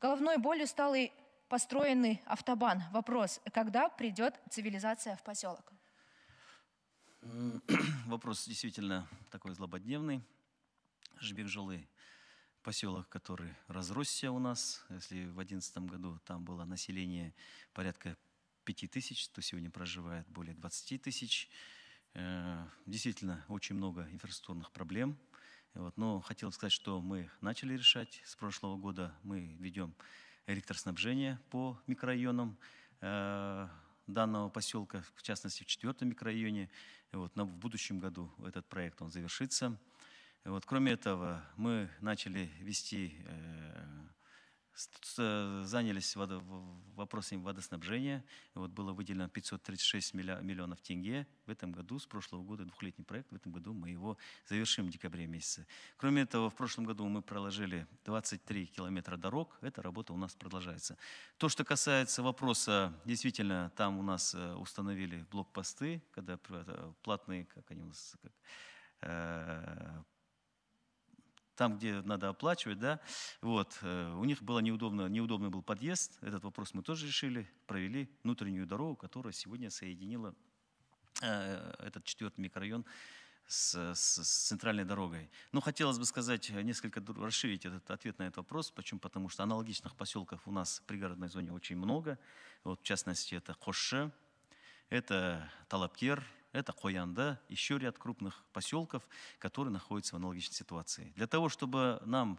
Головной болью стал и построенный автобан. Вопрос – когда придет цивилизация в поселок? Вопрос действительно такой злободневный. Жибек-Жулы поселок, который разросся у нас. Если в 2011 году там было население порядка 5000, то сегодня проживает более 20 тысяч. Действительно, очень много инфраструктурных проблем. Вот. Но хотел сказать, что мы начали решать. С прошлого года мы ведем электроснабжение по микрорайонам данного поселка, в частности, в 4-м микрорайоне. Вот. Но в будущем году этот проект он завершится. Вот. Кроме этого, мы начали вести, занялись вопросами водоснабжения. Вот. Было выделено 536 миллионов тенге в этом году, с прошлого года двухлетний проект. В этом году мы его завершим в декабре месяце. Кроме этого, в прошлом году мы проложили 23 километра дорог. Эта работа у нас продолжается. То, что касается вопроса, действительно, там у нас установили блокпосты, когда платные, как они у нас... там, где надо оплачивать, да, вот, у них было неудобный был подъезд, этот вопрос мы тоже решили, провели внутреннюю дорогу, которая сегодня соединила этот 4-й микрорайон с центральной дорогой. Но хотелось бы сказать, несколько расширить этот ответ на этот вопрос. Почему? Потому что аналогичных поселков у нас в пригородной зоне очень много, вот, в частности, это Хошше, это Талапкер, это Коянда, еще ряд крупных поселков, которые находятся в аналогичной ситуации. Для того, чтобы нам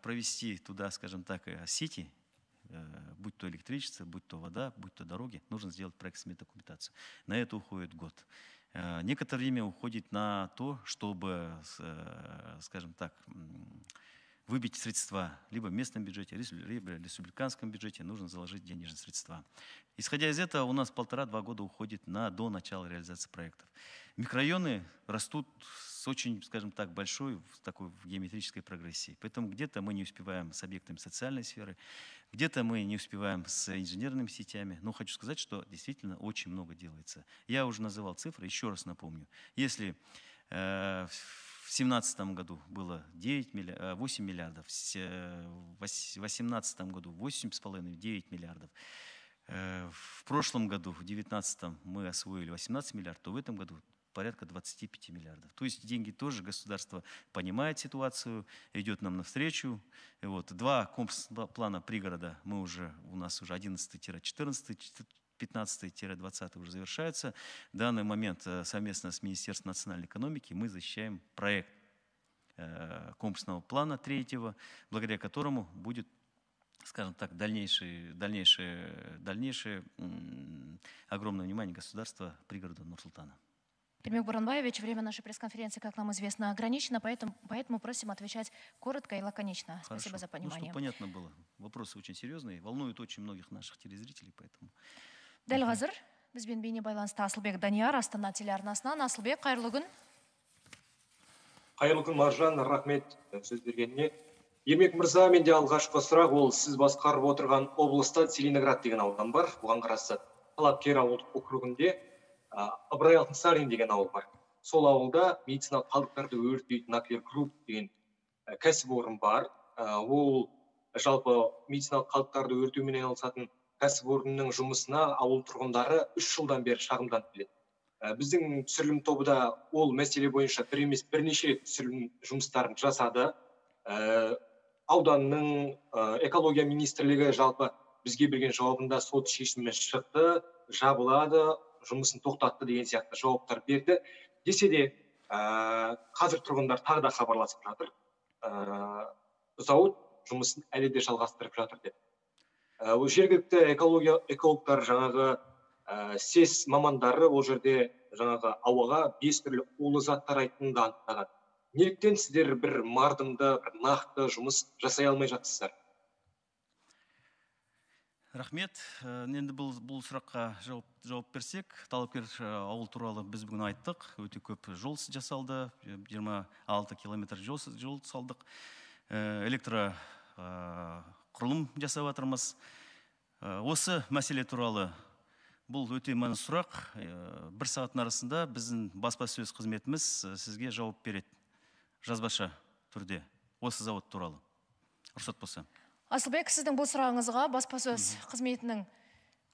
провести туда, скажем так, сети, будь то электричество, будь то вода, будь то дороги, нужно сделать проектную документацию. На это уходит год. Некоторое время уходит на то, чтобы, скажем так, выбить средства либо в местном бюджете, либо в республиканском бюджете, нужно заложить денежные средства. Исходя из этого, у нас 1,5-2 года уходит до начала реализации проектов. Микрорайоны растут с очень, скажем так, большой такой геометрической прогрессией. Поэтому где-то мы не успеваем с объектами социальной сферы, где-то мы не успеваем с инженерными сетями. Но хочу сказать, что действительно очень много делается. Я уже называл цифры, еще раз напомню. Если... В 2017 году было 8 миллиардов, в 2018 году 8,5-9 миллиардов. В прошлом году, в 2019, мы освоили 18 миллиардов, то в этом году порядка 25 миллиардов. То есть деньги тоже, государство понимает ситуацию, идет нам навстречу. Вот. Два комплексных плана пригорода мы уже, у нас уже 11-14, 15-20 уже завершается. В данный момент совместно с Министерством национальной экономики мы защищаем проект комплексного плана 3-го, благодаря которому будет, скажем так, дальнейшее огромное внимание государства пригороду Нур-Султана. Ермек Буранбаевич, время нашей пресс-конференции, как нам известно, ограничено, поэтому просим отвечать коротко и лаконично. Хорошо. Спасибо за понимание. Ну, чтобы понятно было. Вопросы очень серьезные, волнуют очень многих наших телезрителей, поэтому... Дәл қазір бізбен бейне байланыста Асылбек Данияр, Астана телеарнасынан. Асылбек, қайырлы күн. Қайырлы күн, Маржан, рахмет сөз бергеніне. Ермек мырза, менде алғашқы сұрақ, ол сіз басқарып отырған облыста Целиноград деген аудан бар. Бұған қараса Талапкер ауылдық округінде Ыбырай Алтынсарин деген ауыл бар. Сол ауылда медициналық қалдықтарды өңдейтін Аквер Групп деген кәсіпорын бар. Ол жалпы медициналық қалдықтарды өңдеумен айналысатын кәсіпорынның жұмысына ауыл тұрғындары 3 жылдан бері шағымданып келеді. Біздің түсірілім тобы да ол мәселе бойынша бірнеше рет түсірілім жұмыстарын жасады. Ауданның экология министрлігі жалпы бізге берген жауабында сот шешімі шықты, жабылады, жұмысын тоқтатты деген сияқты жауаптар берді. Десе де қазір тұрғындар тағы да хабарласып жатыр. Зауыт жұмысын әлі де жалғастырып жатыр деп. Жергілікті экологтар жаңағы СЕС мамандары ол жерде жаңағы ауаға 5 түрлі улы заттар айтынды анықтаған. Неліктен сіздер бір мардымды, бір нақты жұмыс жасай алмай жатсыздар? Рахмет. Енді бұл сұраққа жауап берсек, Талапкер ауыл туралы біз бүгін айттық. Өте көп жол жасалды, 26 километр жол салдық. Электро құрылым жасап жатырмыз. Осы мәселе туралы бұл өте маңызды сұрақ. Бір сағаттың арасында біздің баспасөз қызметіміз сізге жауап береді. Жазбаша түрде осы зауыт туралы. Рұқсат болса. Асылбек, сіздің бұл сұрағыңызға баспасөз қызметінің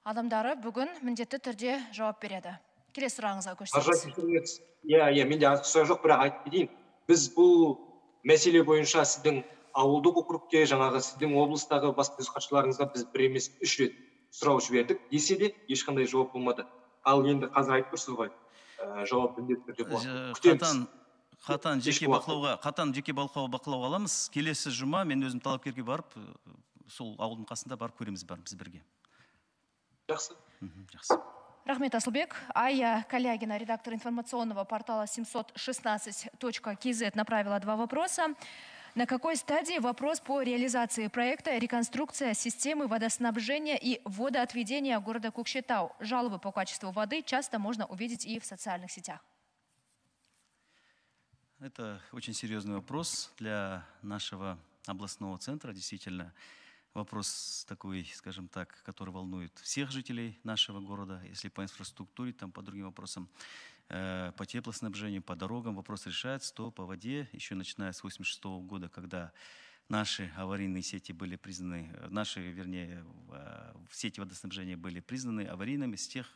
адамдары бүгін міндетті түрде жауап береді. Келесі сұрағыңызға көшсеңіз. Иә, менде артық сұрақ жоқ, бірақ айтып кетейін. Біз бұл мәселе бойынша сіздің ауылдық округте жаңағы сіздің облыстағы баспасөз хатшыларыңызға біз бір емес үш рет сұрау жібердік, десе де ешқандай жауап болмады. Ал енді қазір айтып тұрсыз ғой, жауап міндетті түрде болады. Қатаң жеке бақылауға аламыз. Келесі жұма мен өзім талапкерге барып, сол ауылдың қасында барып көреміз барымыз бірге. Жақсы. Жақсы. Рахмет, Асылбек. Айя Калягина, редактор информационного портала 716.kz, направила два вопроса. На какой стадии вопрос по реализации проекта «Реконструкция системы водоснабжения и водоотведения города Кокшетау»? Жалобы по качеству воды часто можно увидеть и в социальных сетях. Это очень серьезный вопрос для нашего областного центра, действительно. Вопрос такой, скажем так, который волнует всех жителей нашего города, если по инфраструктуре, там по другим вопросам, по теплоснабжению, по дорогам вопрос решается, то по воде, еще начиная с 1986-го года, когда наши аварийные сети были признаны, сети водоснабжения были признаны аварийными, с тех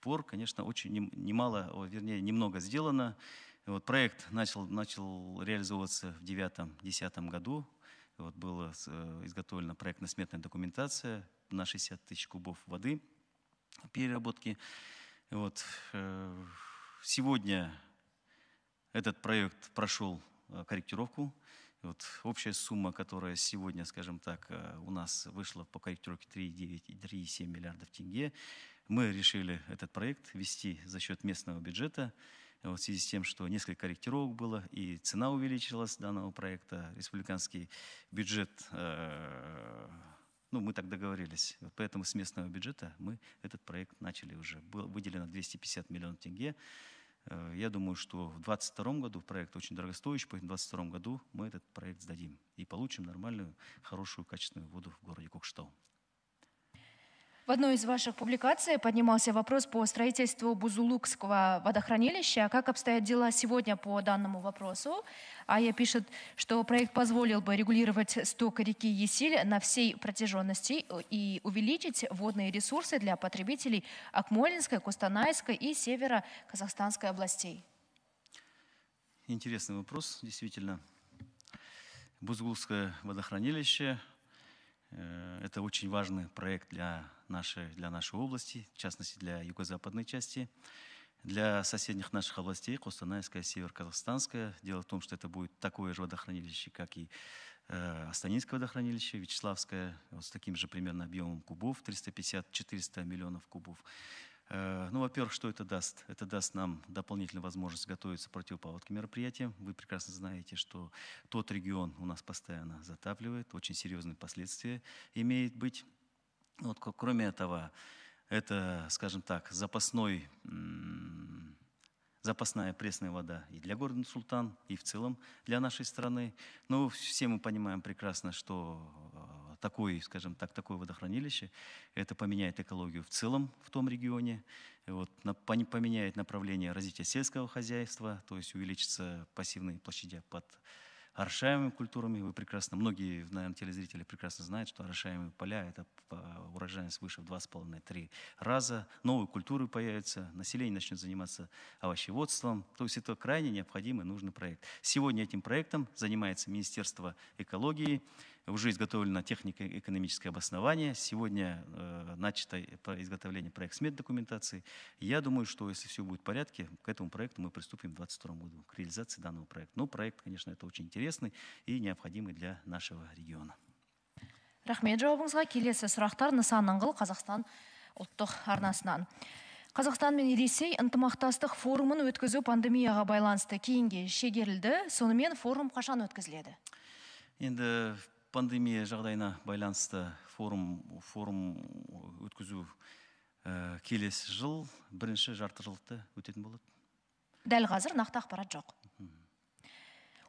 пор, конечно, очень немного сделано. Вот проект начал реализовываться в 2009-2010 году. Вот была изготовлена проектно-сметная документация на 60 тысяч кубов воды переработки. Вот. Сегодня этот проект прошел корректировку. Вот. Общая сумма, которая сегодня, скажем так, у нас вышла по корректировке 3,7 миллиардов тенге. Мы решили этот проект вести за счет местного бюджета. В связи с тем, что несколько корректировок было, и цена увеличилась данного проекта, республиканский бюджет, ну, мы так договорились, поэтому с местного бюджета мы этот проект начали уже. Было выделено 250 миллионов тенге. Я думаю, что в 2022 году проект очень дорогостоящий, поэтому в 2022 году мы этот проект сдадим и получим нормальную, хорошую, качественную воду в городе Кокшетау. В одной из ваших публикаций поднимался вопрос по строительству Бузулукского водохранилища. Как обстоят дела сегодня по данному вопросу? Ая пишет, что проект позволил бы регулировать сток реки Есиль на всей протяженности и увеличить водные ресурсы для потребителей Акмолинской, Костанайской и Северо-Казахстанской областей. Интересный вопрос, действительно. Бузулукское водохранилище – это очень важный проект для нашей области, в частности для юго-западной части, для соседних наших областей, Костанайская, Северо-Казахстанская. Дело в том, что это будет такое же водохранилище, как и Астанинское водохранилище, Вячеславское, вот с таким же примерно объемом кубов, 350-400 миллионов кубов. Ну, во-первых, что это даст? Это даст нам дополнительную возможность готовиться к противопаводным мероприятиям. Вы прекрасно знаете, что тот регион у нас постоянно затапливает, очень серьезные последствия имеет быть. Вот, кроме этого, это, скажем так, запасная пресная вода и для города Нур-Султан, и в целом для нашей страны. Но все мы понимаем прекрасно, что такое водохранилище, это поменяет экологию в целом в том регионе, вот, поменяет направление развития сельского хозяйства, то есть увеличатся пассивные площади под орошаемыми культурами. Вы прекрасно, многие, наверное, телезрители прекрасно знают, что орошаемые поля – это урожайность выше в 2,5-3 раза. Новые культуры появятся, население начнет заниматься овощеводством. То есть это крайне необходимый, нужный проект. Сегодня этим проектом занимается Министерство экологии. Уже изготовлена техника экономическое обоснование. Сегодня начато изготовление проект-смет документации. Я думаю, что если все будет в порядке, к этому проекту мы приступим в 2022 году, к реализации данного проекта. Но проект, конечно, это очень интересный и необходимый для нашего региона. Рахмет жауабыңызға. Келесі сұрақтар Нысанның қыл Қазақстан ұлттық арнасынан. Қазақстан мен Ресей ынтымақтастық форумын өткізу пандемияға байланысты кейінге шегерілді. Сонымен форум қашан өткізіледі? Енді пандемия жағдайына байланысты форум өткізу келесі жыл бірінші жарты жылдықта өтетін болады. Дәл қазір нақты ақпарат жоқ.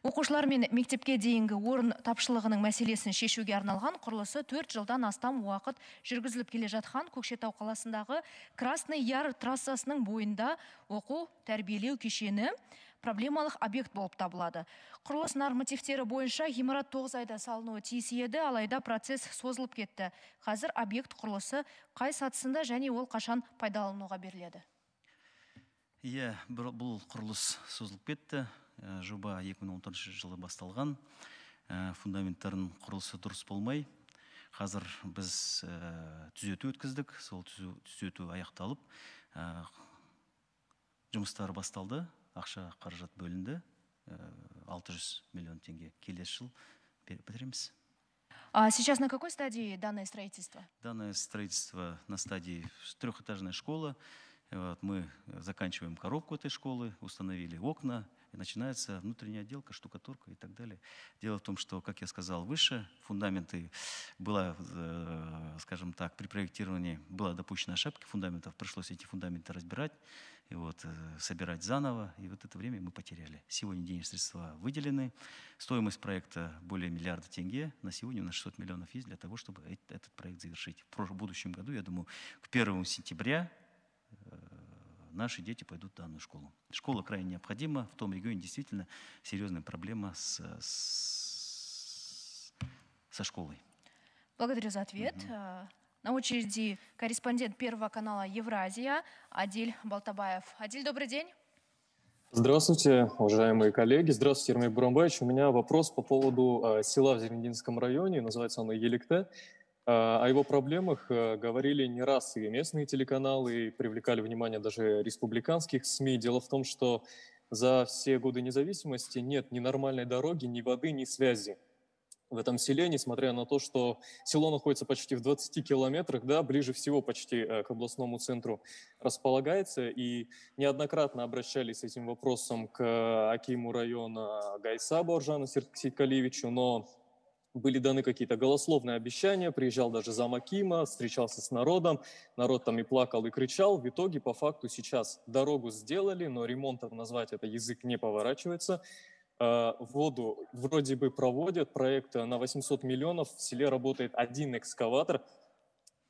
Оқушылар мен мектепке дейінгі орын тапшылығының мәселесін шешуге арналған құрылысы 4 жылдан астам уақыт жүргізіліп келе жатқан Көкшетау қаласындағы Красный Яр трассасының бойында оқу тәрбиелеу кешені проблемалық объект болып табылады. Құрылыс нормативтері бойынша ғимарат 9 айда салынуы тиіс еді, алайда процесс созылып кетті. Қазір объект құрылысы қай сатысында және ол қашан пайдалануға беріледі? Иә, бұл құрылыс созылып кетті. Жоба 2014 жылы басталған. фундаменттарын құрылысы дұрыс болмай, қазір біз түзету өткіздік, сол түзету аяқталып, жұмыстар басталды, ақша қаражат бөлінді, 600 миллион теңге келесі жыл бітіреміз. А сейчас на какой стадии данное строительство? Данное строительство на стадии трехэтажной школы. Вот мы заканчиваем коробку этой школы, установили окна, и начинается внутренняя отделка, штукатурка и так далее. Дело в том, что, как я сказал выше, фундаменты была, скажем так, при проектировании была допущена ошибка фундаментов, пришлось эти фундаменты разбирать и вот собирать заново, и вот это время мы потеряли. Сегодня денежные средства выделены, стоимость проекта более миллиарда тенге, на сегодня у нас 600 миллионов есть для того, чтобы этот проект завершить. В будущем году, я думаю, к 1 сентября наши дети пойдут в данную школу. Школа крайне необходима. В том регионе действительно серьезная проблема со школой. Благодарю за ответ. На очереди корреспондент Первого канала Евразия Адиль Балтабаев. Адиль, добрый день. Здравствуйте, уважаемые коллеги. Здравствуйте, Ермек Буранбаевич. У меня вопрос по поводу села в Зелендинском районе. Называется оно Електе. О его проблемах говорили не раз и местные телеканалы, и привлекали внимание даже республиканских СМИ. Дело в том, что за все годы независимости нет ни нормальной дороги, ни воды, ни связи в этом селе, несмотря на то, что село находится почти в 20 километрах, да, ближе всего почти к областному центру располагается. И неоднократно обращались с этим вопросом к акиму района Гайсабу Аржану Серкситкалевичу, но были даны какие-то голословные обещания, приезжал даже зам акима, встречался с народом, народ там и плакал, и кричал. В итоге, по факту, сейчас дорогу сделали, но ремонтом назвать это язык не поворачивается. Воду вроде бы проводят, проект на 800 миллионов, в селе работает один экскаватор,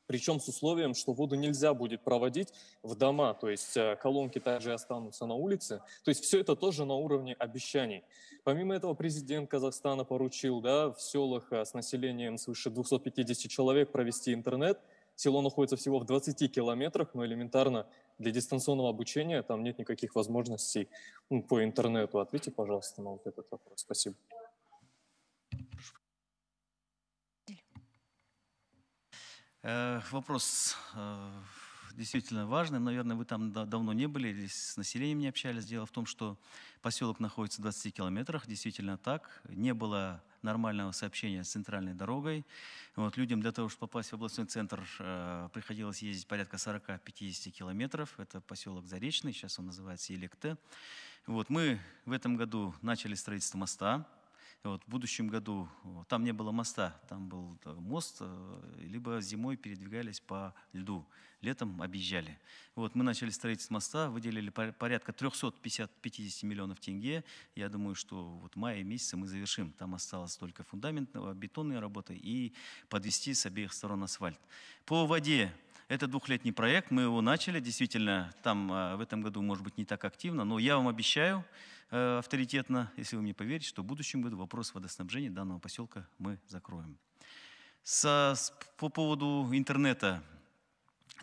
причем с условием, что воду нельзя будет проводить в дома, то есть колонки также останутся на улице. То есть все это тоже на уровне обещаний. Помимо этого, президент Казахстана поручил, да, в селах с населением свыше 250 человек провести интернет. Село находится всего в 20 километрах, но элементарно для дистанционного обучения там нет никаких возможностей по интернету. Ответьте, пожалуйста, на вот этот вопрос. Спасибо. Вопрос действительно важный. Наверное, вы там давно не были или с населением не общались. Дело в том, что поселок находится в 20 километрах. Действительно так. Не было нормального сообщения с центральной дорогой. Вот, людям для того, чтобы попасть в областной центр, приходилось ездить порядка 40-50 километров. Это поселок Заречный. Сейчас он называется Електе. Вот, мы в этом году начали строительство моста. Вот, в будущем году там не было моста, там был мост, либо зимой передвигались по льду, летом объезжали. Вот, мы начали строительство моста, выделили порядка 350 миллионов тенге. Я думаю, что вот в мае месяце мы завершим. Там осталось только фундаментного, бетонной работы и подвести с обеих сторон асфальт. По воде. Это двухлетний проект, мы его начали, действительно, там в этом году, может быть, не так активно, но я вам обещаю авторитетно, если вы мне поверите, что в будущем году вопрос водоснабжения данного поселка мы закроем. По поводу интернета.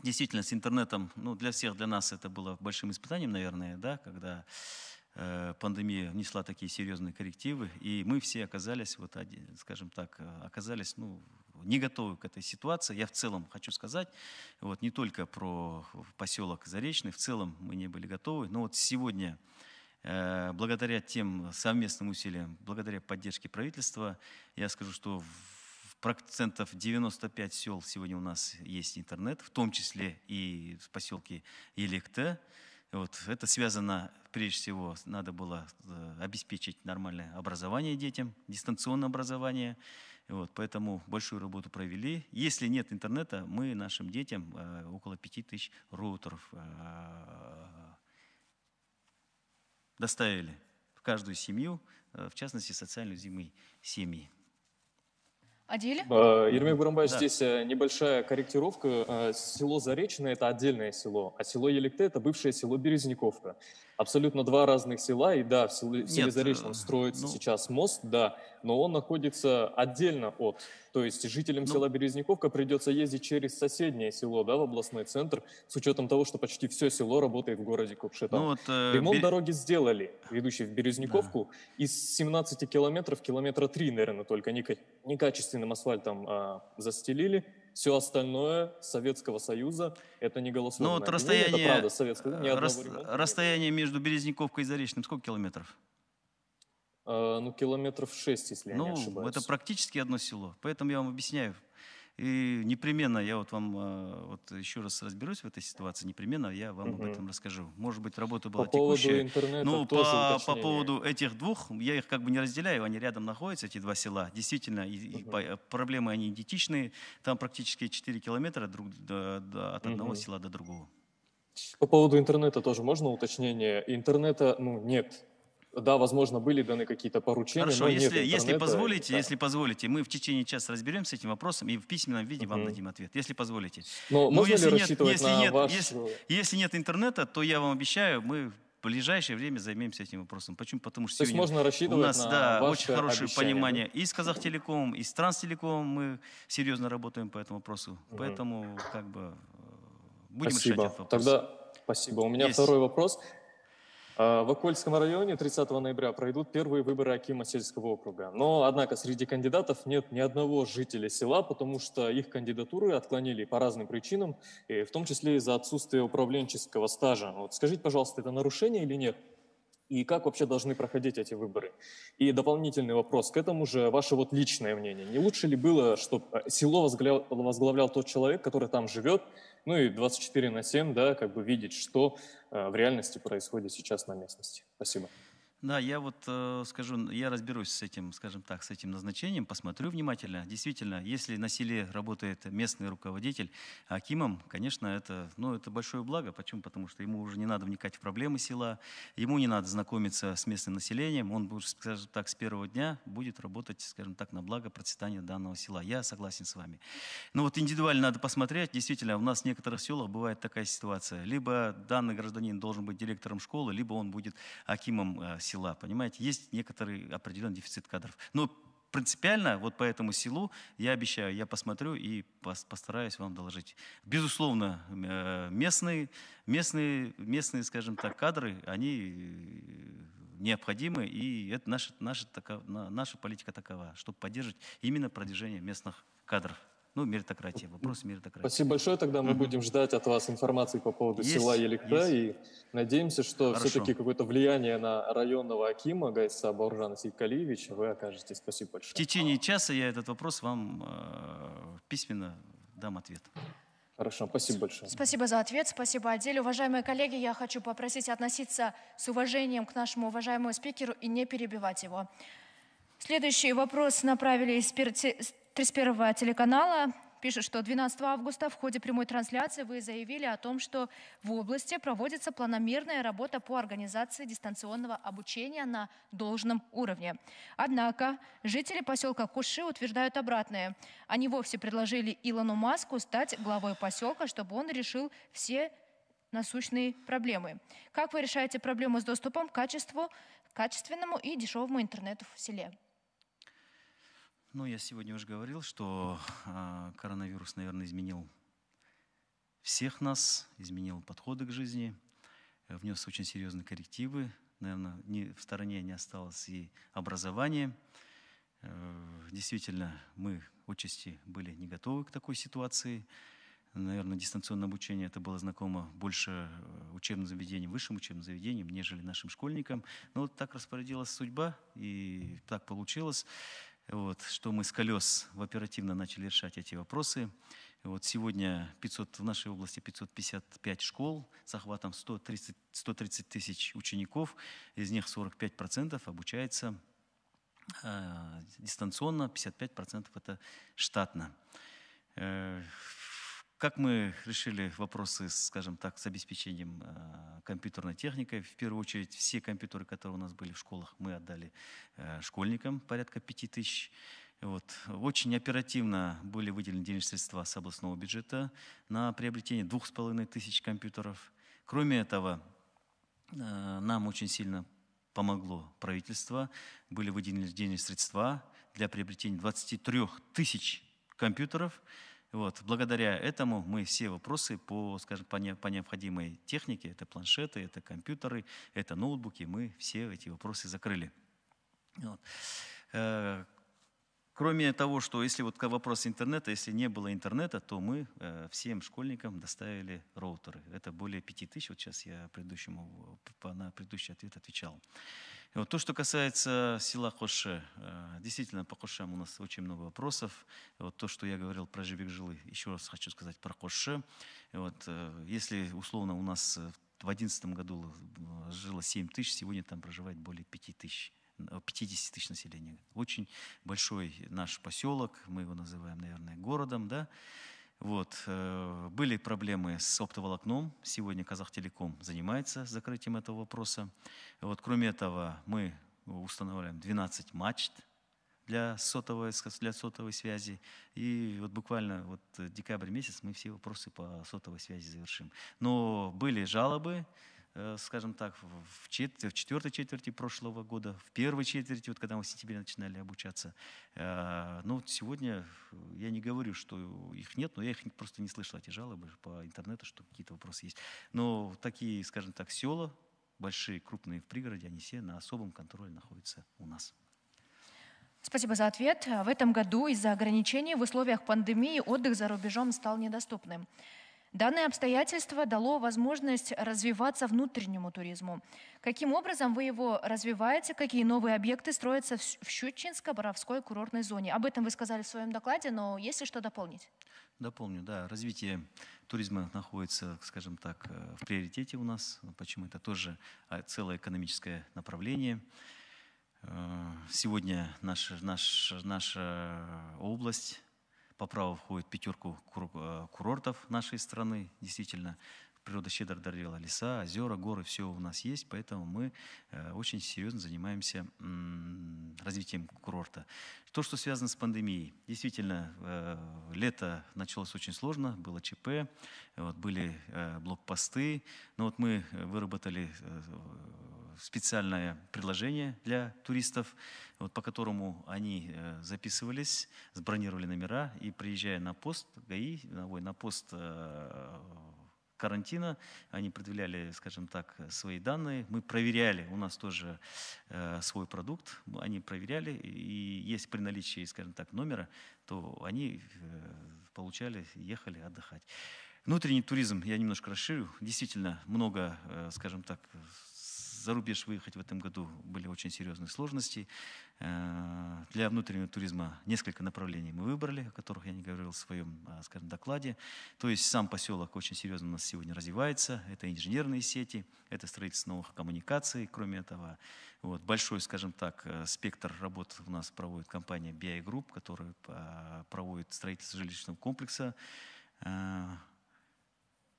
Действительно, с интернетом, ну, для всех, для нас это было большим испытанием, наверное, да, когда пандемия внесла такие серьезные коррективы, и мы все оказались, вот, скажем так, оказались, ну, не готовы к этой ситуации. Я в целом хочу сказать, вот, не только про поселок Заречный, в целом мы не были готовы. Но вот сегодня, благодаря тем совместным усилиям, благодаря поддержке правительства, я скажу, что в процентов 95 сел сегодня у нас есть интернет, в том числе и в поселке Електе. Вот, это связано, прежде всего, надо было обеспечить нормальное образование детям, дистанционное образование. Вот, поэтому большую работу провели. Если нет интернета, мы нашим детям около 5000 роутеров доставили в каждую семью, в частности, социально уязвимые семьи. Адиль? Ермек Буранбаевич, да. Здесь небольшая корректировка. Село Заречное – это отдельное село, а село Електе – это бывшее село Березниковка. Абсолютно два разных села, и да, в селе Заречном строится сейчас мост, да, но он находится отдельно от. То есть жителям села Березняковка придется ездить через соседнее село, да, в областной центр, с учетом того, что почти все село работает в городе Кокшетау. Ну, вот, ремонт дороги сделали, ведущий в Березняковку. Да. Из 17 километров, километра 3, наверное, только некачественным асфальтом застелили. Все остальное Советского Союза – это не голословное. Ну, вот расстояние, это правда, Советского, расстояние между Березняковкой и Заречным сколько километров? Ну, километров 6, если я не ошибаюсь. Это практически одно село, поэтому я вам объясняю. И непременно я вот вам еще раз разберусь в этой ситуации, непременно я вам об этом расскажу. Может быть, работа была текущая. Ну, по поводу этих двух, я их как бы не разделяю, они рядом находятся, эти два села. Действительно, проблемы они идентичные. Там практически 4 километра от одного села до другого. По поводу интернета тоже можно уточнение? Интернета, нет. Да, возможно, были даны какие-то поручения. Хорошо, но если позволите, мы в течение часа разберемся с этим вопросом и в письменном виде вам дадим ответ, если позволите. Но можно если ли рассчитывать нет, если на нет, ваш... если нет интернета, то я вам обещаю, мы в ближайшее время займемся этим вопросом. Почему? Потому что сегодня можно рассчитывать у нас очень хорошее понимание и с Казахтелекомом, и с Транстелекомом мы серьезно работаем по этому вопросу. Поэтому как бы будем решать этот вопрос. Спасибо. У меня второй вопрос. В Окольском районе 30 ноября пройдут первые выборы акима сельского округа. Но, однако, среди кандидатов нет ни одного жителя села, потому что их кандидатуры отклонили по разным причинам, в том числе из-за отсутствия управленческого стажа. Вот скажите, пожалуйста, это нарушение или нет? И как вообще должны проходить эти выборы? И дополнительный вопрос к этому же, ваше вот личное мнение. Не лучше ли было, чтобы село возглавлял тот человек, который там живет, ну и 24/7, да, как бы видеть, что в реальности происходит сейчас на местности? Спасибо. Да, я вот скажу, я разберусь с этим, скажем так, с этим назначением, посмотрю внимательно. Действительно, если на селе работает местный руководитель акимом, конечно, это большое благо. Почему? Потому что ему уже не надо вникать в проблемы села, ему не надо знакомиться с местным населением, он, скажем так, с первого дня будет работать, скажем так, на благо процветания данного села. Я согласен с вами. Но вот индивидуально надо посмотреть. Действительно, у нас в некоторых селах бывает такая ситуация. Либо данный гражданин должен быть директором школы, либо он будет акимом села. Понимаете, есть некоторый определенный дефицит кадров. Но принципиально вот по этому селу, я обещаю, я посмотрю и постараюсь вам доложить. Безусловно, местные, скажем так, кадры, они необходимы, и это наша политика такова, чтобы поддерживать именно продвижение местных кадров. Меритократия, вопрос меритократии. Спасибо большое, тогда мы будем ждать от вас информации по поводу села Електа и надеемся, что все-таки какое-то влияние на районного акима Гайса Бауржана Сейткалиевича вы окажете. Спасибо большое. В течение часа я этот вопрос вам письменно дам ответ. Хорошо, спасибо большое. Спасибо за ответ, спасибо отделе. Уважаемые коллеги, я хочу попросить относиться с уважением к нашему уважаемому спикеру и не перебивать его. Следующий вопрос направили из 31-го телеканала. Пишут, что 12 августа в ходе прямой трансляции вы заявили о том, что в области проводится планомерная работа по организации дистанционного обучения на должном уровне. Однако жители поселка Куши утверждают обратное. Они вовсе предложили Илону Маску стать главой поселка, чтобы он решил все насущные проблемы. Как вы решаете проблему с доступом к качественному и дешевому интернету в селе? Я сегодня уже говорил, что коронавирус, наверное, изменил всех нас, изменил подходы к жизни, внес очень серьезные коррективы. Наверное, в стороне не осталось и образование. Действительно, мы отчасти были не готовы к такой ситуации. Наверное, дистанционное обучение это было знакомо больше учебным заведениям, высшим учебным заведениям, нежели нашим школьникам. Но вот так распорядилась судьба, и так получилось. Что мы с колес оперативно начали решать эти вопросы. Сегодня в нашей области 555 школ с охватом 130 тысяч учеников. Из них 45% обучается дистанционно, 55% это штатно. Как мы решили вопросы, скажем так, с обеспечением компьютерной техникой? В первую очередь, все компьютеры, которые у нас были в школах, мы отдали школьникам, порядка 5000. Очень оперативно были выделены денежные средства с областного бюджета на приобретение 2500 компьютеров. Кроме этого, нам очень сильно помогло правительство, были выделены денежные средства для приобретения 23 тысяч компьютеров. Вот. Благодаря этому мы все вопросы по, скажем, по необходимой технике, это планшеты, это компьютеры, это ноутбуки, мы все эти вопросы закрыли. Вот. Кроме того, что если вот вопрос интернета, если не было интернета, то мы всем школьникам доставили роутеры. Это более 5000, вот сейчас я на предыдущий ответ отвечал. И вот то, что касается села Хоше, действительно, по Хошам у нас очень много вопросов. Вот то, что я говорил про Жибек-Жилы, еще раз хочу сказать про Хоше. Вот, если условно у нас в 2011 году жило 7000, сегодня там проживает более 50 тысяч населения. Очень большой наш поселок, мы его называем, наверное, городом, да. Вот. Были проблемы с оптоволокном, сегодня Казахтелеком занимается закрытием этого вопроса. Вот. Кроме этого, мы устанавливаем 12 мачт для сотовой связи. И вот буквально вот декабрь месяц мы все вопросы по сотовой связи завершим. Но были жалобы, скажем так, в четвертой четверти прошлого года, в первой четверти, вот когда мы в сентябре начинали обучаться. Но сегодня я не говорю, что их нет, но я их просто не слышал, эти жалобы по интернету, что какие-то вопросы есть. Но такие, скажем так, села, большие, крупные в пригороде, они все на особом контроле находятся у нас. Спасибо за ответ. В этом году из-за ограничений в условиях пандемии отдых за рубежом стал недоступным. Данное обстоятельство дало возможность развиваться внутреннему туризму. Каким образом вы его развиваете? Какие новые объекты строятся в Щучинско-Боровской курортной зоне? Об этом вы сказали в своем докладе, но есть ли что дополнить? Дополню, да. Развитие туризма находится, скажем так, в приоритете у нас. Почему? Это тоже целое экономическое направление. Сегодня наша область по праву входит в 5-ку курортов нашей страны. Действительно, природа щедро дарила леса, озера, горы, все у нас есть, поэтому мы очень серьезно занимаемся развитием курорта. То, что связано с пандемией. Действительно, лето началось очень сложно, было ЧП, были блокпосты, но вот мы выработали специальное приложение для туристов, по которому они записывались, сбронировали номера и, приезжая на пост ГАИ, на пост карантина, они предъявляли, скажем так, свои данные. Мы проверяли, у нас тоже свой продукт, они проверяли, и если при наличии, скажем так, номера, то они получали, ехали отдыхать. Внутренний туризм я немножко расширю. Действительно, много, скажем так, за рубеж выехать в этом году были очень серьезные сложности. Для внутреннего туризма несколько направлений мы выбрали, о которых я не говорил в своем, скажем, докладе. То есть сам поселок очень серьезно у нас сегодня развивается. Это инженерные сети, это строительство новых коммуникаций. Кроме этого, вот, большой, скажем так, спектр работ у нас проводит компания BI Group, которая проводит строительство жилищного комплекса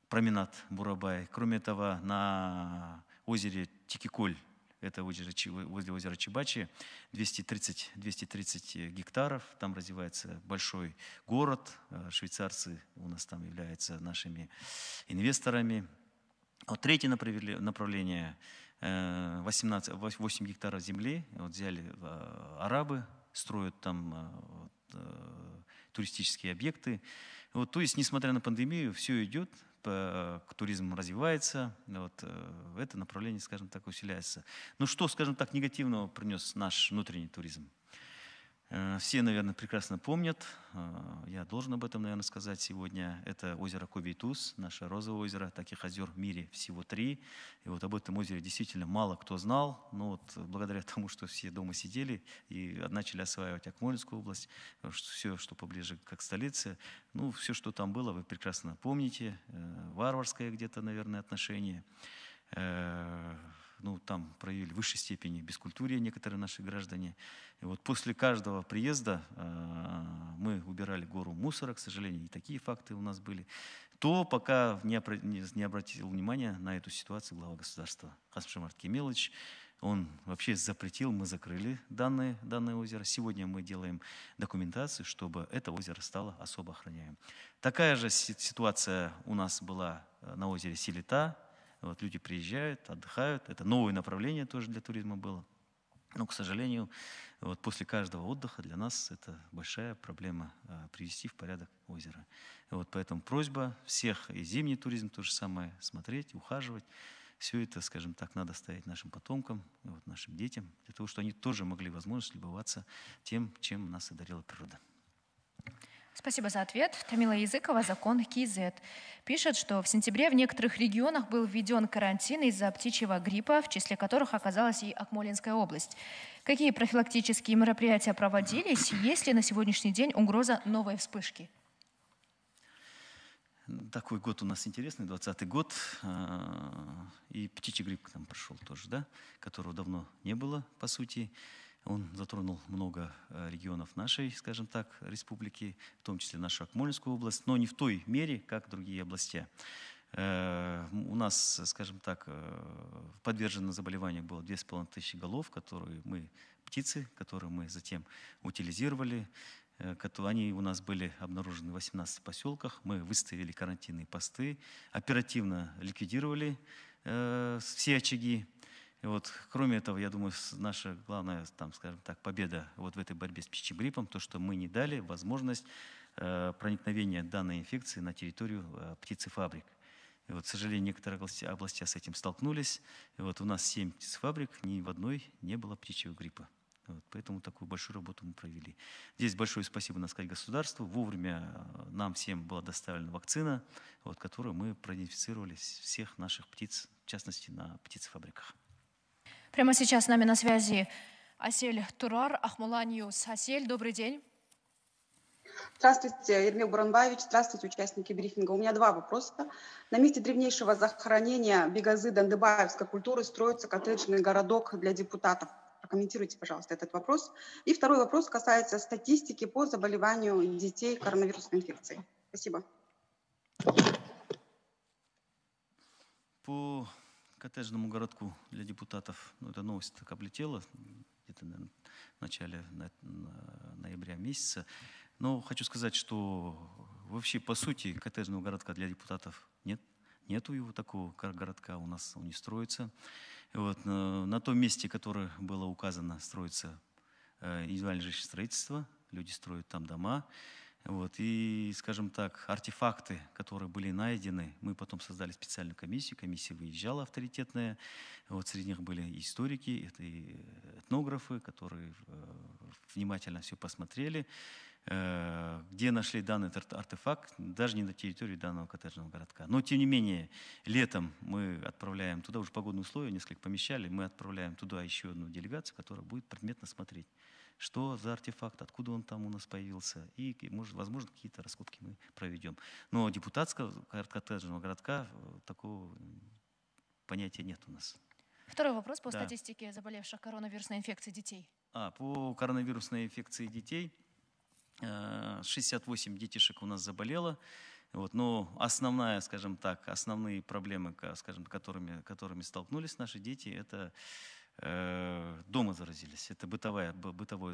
«Променад Бурабай». Кроме этого, на озере Тикиколь, это возле озера Чебачи, 230 гектаров. Там развивается большой город. Швейцарцы у нас там являются нашими инвесторами. Вот третье направление, 8 гектаров земли. Вот взяли арабы, строят там туристические объекты. Вот, то есть, несмотря на пандемию, все идет. Туризм развивается, вот, это направление, скажем так, усиляется. Ну что, скажем так, негативного принес наш внутренний туризм? Все, наверное, прекрасно помнят, я должен об этом, наверное, сказать сегодня, это озеро Кобейтус, наше розовое озеро, таких озер в мире всего 3. И вот об этом озере действительно мало кто знал, но вот благодаря тому, что все дома сидели и начали осваивать Акмолинскую область, все, что поближе к столице, ну, все, что там было, вы прекрасно помните, варварское где-то, наверное, отношение. Ну, там проявили в высшей степени бескультурие некоторые наши граждане. И вот после каждого приезда мы убирали гору мусора, к сожалению, и такие факты у нас были. То пока не обратил внимания на эту ситуацию глава государства Касым-Жомарт Кемелович. Он вообще запретил, мы закрыли данное озеро. Сегодня мы делаем документацию, чтобы это озеро стало особо охраняемым. Такая же ситуация у нас была на озере Селета. Вот люди приезжают, отдыхают. Это новое направление тоже для туризма было. Но, к сожалению, вот после каждого отдыха для нас это большая проблема привести в порядок озеро. Вот поэтому просьба всех, и зимний туризм то же самое, смотреть, ухаживать. Все это, скажем так, надо ставить нашим потомкам, вот нашим детям, для того, чтобы они тоже могли возможность любоваться тем, чем нас одарила природа. Спасибо за ответ. Тамила Языкова, Закон КИЗ, пишет, что в сентябре в некоторых регионах был введен карантин из-за птичьего гриппа, в числе которых оказалась и Акмолинская область. Какие профилактические мероприятия проводились? Есть ли на сегодняшний день угроза новой вспышки? Такой год у нас интересный, 20-й год. И птичий грипп к нам прошел тоже, да, которого давно не было, по сути. Он затронул много регионов нашей, скажем так, республики, в том числе нашу Акмолинскую область, но не в той мере, как другие области. У нас, скажем так, подвержено заболеванию было 2500 голов, которые мы затем утилизировали. Они у нас были обнаружены в 18 поселках. Мы выставили карантинные посты, оперативно ликвидировали все очаги. Вот, кроме этого, я думаю, наша главная, там, скажем так, победа вот в этой борьбе с птичьим гриппом, то, что мы не дали возможность проникновения данной инфекции на территорию птицефабрик. И вот, к сожалению, некоторые области с этим столкнулись. И вот у нас 7 птицефабрик, ни в одной не было птичьего гриппа. Вот, поэтому такую большую работу мы провели. Здесь большое спасибо, надо сказать, государству. Вовремя нам всем была доставлена вакцина, вот, которую мы продезинфицировали всех наших птиц, в частности, на птицефабриках. Прямо сейчас с нами на связи Асель Турар, Ахмола Ньюс. Асель, добрый день. Здравствуйте, Ермек Буранбаевич. Здравствуйте, участники брифинга. У меня два вопроса. На месте древнейшего захоронения Бегазы Дандыбаевской культуры строится коттеджный городок для депутатов. Прокомментируйте, пожалуйста, этот вопрос. И второй вопрос касается статистики по заболеванию детей коронавирусной инфекцией. Спасибо. По коттеджному городку для депутатов, ну, эта новость так облетела где-то, наверное, в начале ноября месяца. Но хочу сказать, что вообще по сути коттеджного городка для депутатов нет. Нету его такого городка, у нас он не строится. Вот, на том месте, которое было указано, строится индивидуальное жилищное строительство. Люди строят там дома. Вот, и, скажем так, артефакты, которые были найдены, мы потом создали специальную комиссию. Комиссия выезжала авторитетная. Вот, среди них были и историки, и этнографы, которые внимательно все посмотрели. Где нашли данный артефакт, даже не на территории данного коттеджного городка. Но, тем не менее, летом мы отправляем туда, уже погодные условия несколько помещали, мы отправляем туда еще одну делегацию, которая будет предметно смотреть, что за артефакт, откуда он там у нас появился, и, может, возможно, какие-то раскопки мы проведем. Но депутатского коттеджного городка такого понятия нет у нас. Второй вопрос по статистике заболевших коронавирусной инфекцией детей. По коронавирусной инфекции детей 68 детишек у нас заболело. Вот, но основная, скажем так, основные проблемы, скажем, которыми столкнулись наши дети, это дома заразились. Это бытовое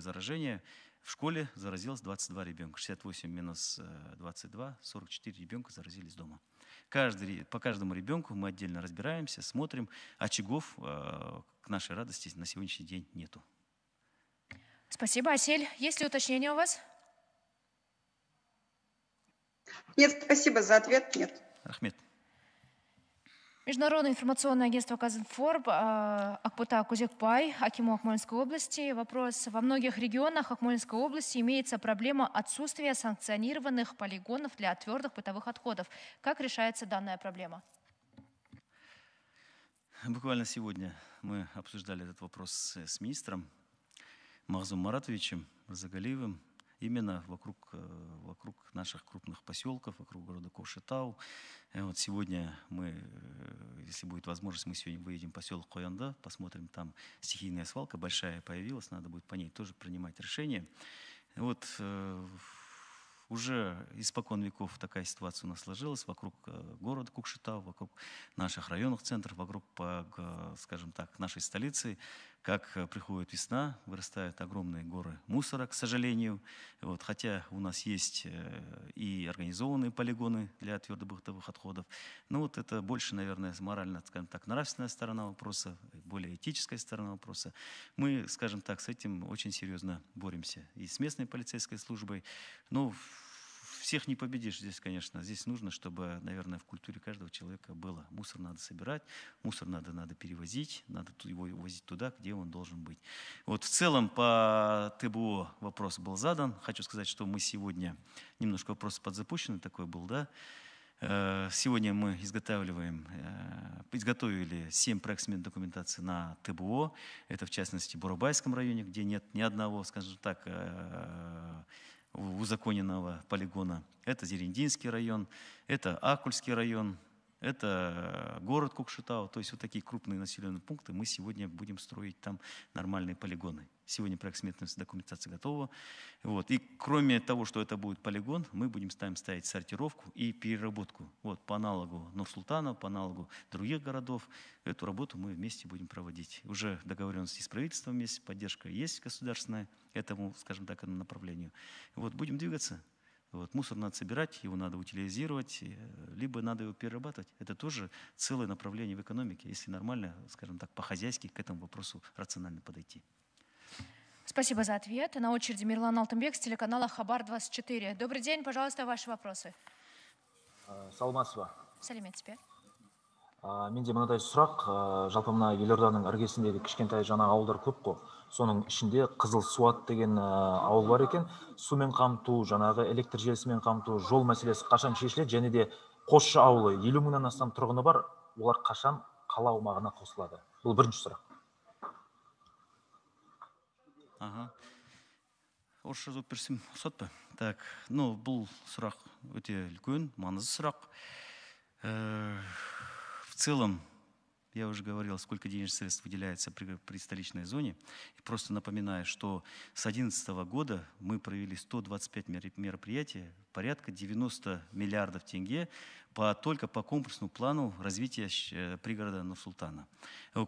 заражение. В школе заразилось 22 ребенка. 68 минус 22, 44 ребенка заразились дома. По каждому ребенку мы отдельно разбираемся, смотрим. Очагов, к нашей радости, на сегодняшний день нету. Спасибо, Асель. Есть ли уточнения у вас? Нет, спасибо за ответ. Нет. Ахмед. Международное информационное агентство «Казинформ», Акпута Кузекпай, акиму Акмолинской области. Вопрос. Во многих регионах Акмолинской области имеется проблема отсутствия санкционированных полигонов для твердых бытовых отходов. Как решается данная проблема? Буквально сегодня мы обсуждали этот вопрос с министром Махзум Маратовичем Разагалиевым. Именно вокруг наших крупных поселков, вокруг города Ковшетау. Вот сегодня мы, если будет возможность, мы сегодня выедем в поселок Коянда, посмотрим, там стихийная свалка большая появилась, надо будет по ней тоже принимать решение. Вот уже испокон веков такая ситуация у нас сложилась вокруг города Кокшетау, вокруг наших районных центров, вокруг, скажем так, нашей столицы. как приходит весна, вырастают огромные горы мусора, к сожалению. Вот, хотя у нас есть и организованные полигоны для твердобытовых отходов. Но вот это больше, наверное, морально, скажем так, нравственная сторона вопроса, более этическая сторона вопроса. Мы, скажем так, с этим очень серьезно боремся и с местной полицейской службой. Но всех не победишь здесь, конечно. Здесь нужно, чтобы, наверное, в культуре каждого человека было. Мусор надо собирать, мусор надо перевозить, надо его возить туда, где он должен быть. Вот в целом по ТБО вопрос был задан. Хочу сказать, что мы сегодня немножко вопрос подзапущенный такой был, да. Сегодня мы изготовили 7 проектов документации на ТБО. Это в частности в Бурабайском районе, где нет ни одного, скажем так, узаконенного полигона. Это Зерендинский район, это Акульский район, это город Кукшетау. То есть вот такие крупные населенные пункты мы сегодня будем строить там нормальные полигоны. Сегодня проект сметной документации готова. Вот. И кроме того, что это будет полигон, мы будем ставить сортировку и переработку. Вот, по аналогу Нур-Султана, по аналогу других городов. Эту работу мы вместе будем проводить. Уже договоренности с правительством есть, поддержка есть государственная этому, скажем так, направлению. Вот, будем двигаться. Вот, мусор надо собирать, его надо утилизировать, либо надо его перерабатывать. Это тоже целое направление в экономике, если нормально, скажем так, по-хозяйски к этому вопросу рационально подойти. Спасибо за ответ. На очереди Мирлан Алтынбек с телеканала Хабар-24. Добрый день, пожалуйста, ваши вопросы. Саламатсызба. Салимет тебе. Менде мынадай сұрақ, жалпы мына елорданың іргесіндегі кішкентай жаңа ауылдар көп қой. Соның ішінде Қызыл Суат деген ауыл бар екен. Сумен қамту, жаңағы электр желісімен қамту, жол мәселесі қашан шешіледі, және де Қосшы ауылы 50 мыңнан астам тұрғыны бар, олар қашан қала аумағына қосылады? Бұл бірінші сұрақ. Ага. Орысша жазып берсем, ұқсат па? Так, ну, бұл сұрақ өте үлкен, маңызды сұрақ. В целом, я уже говорил, сколько денежных средств выделяется при столичной зоне. И просто напоминаю, что с 2011 года мы провели 125 мероприятий, порядка 90 миллиардов тенге только по комплексному плану развития пригорода Нур-Султана.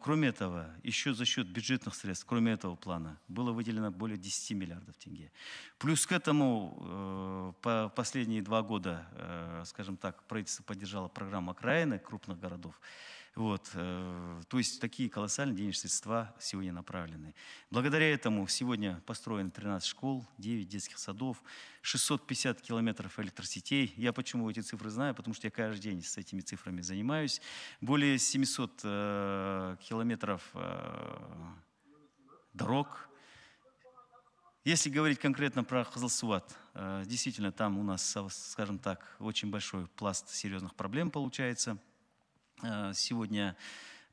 Кроме этого, еще за счет бюджетных средств, кроме этого плана, было выделено более 10 миллиардов тенге. Плюс к этому, последние 2 года, скажем так, правительство поддержало программу окраины крупных городов. Вот, то есть такие колоссальные денежные средства сегодня направлены. Благодаря этому сегодня построено 13 школ, 9 детских садов, 650 километров электросетей. Я почему эти цифры знаю? Потому что я каждый день с этими цифрами занимаюсь. Более 700 километров дорог. Если говорить конкретно про Кызылсуат, действительно там у нас, скажем так, очень большой пласт серьезных проблем получается. Сегодня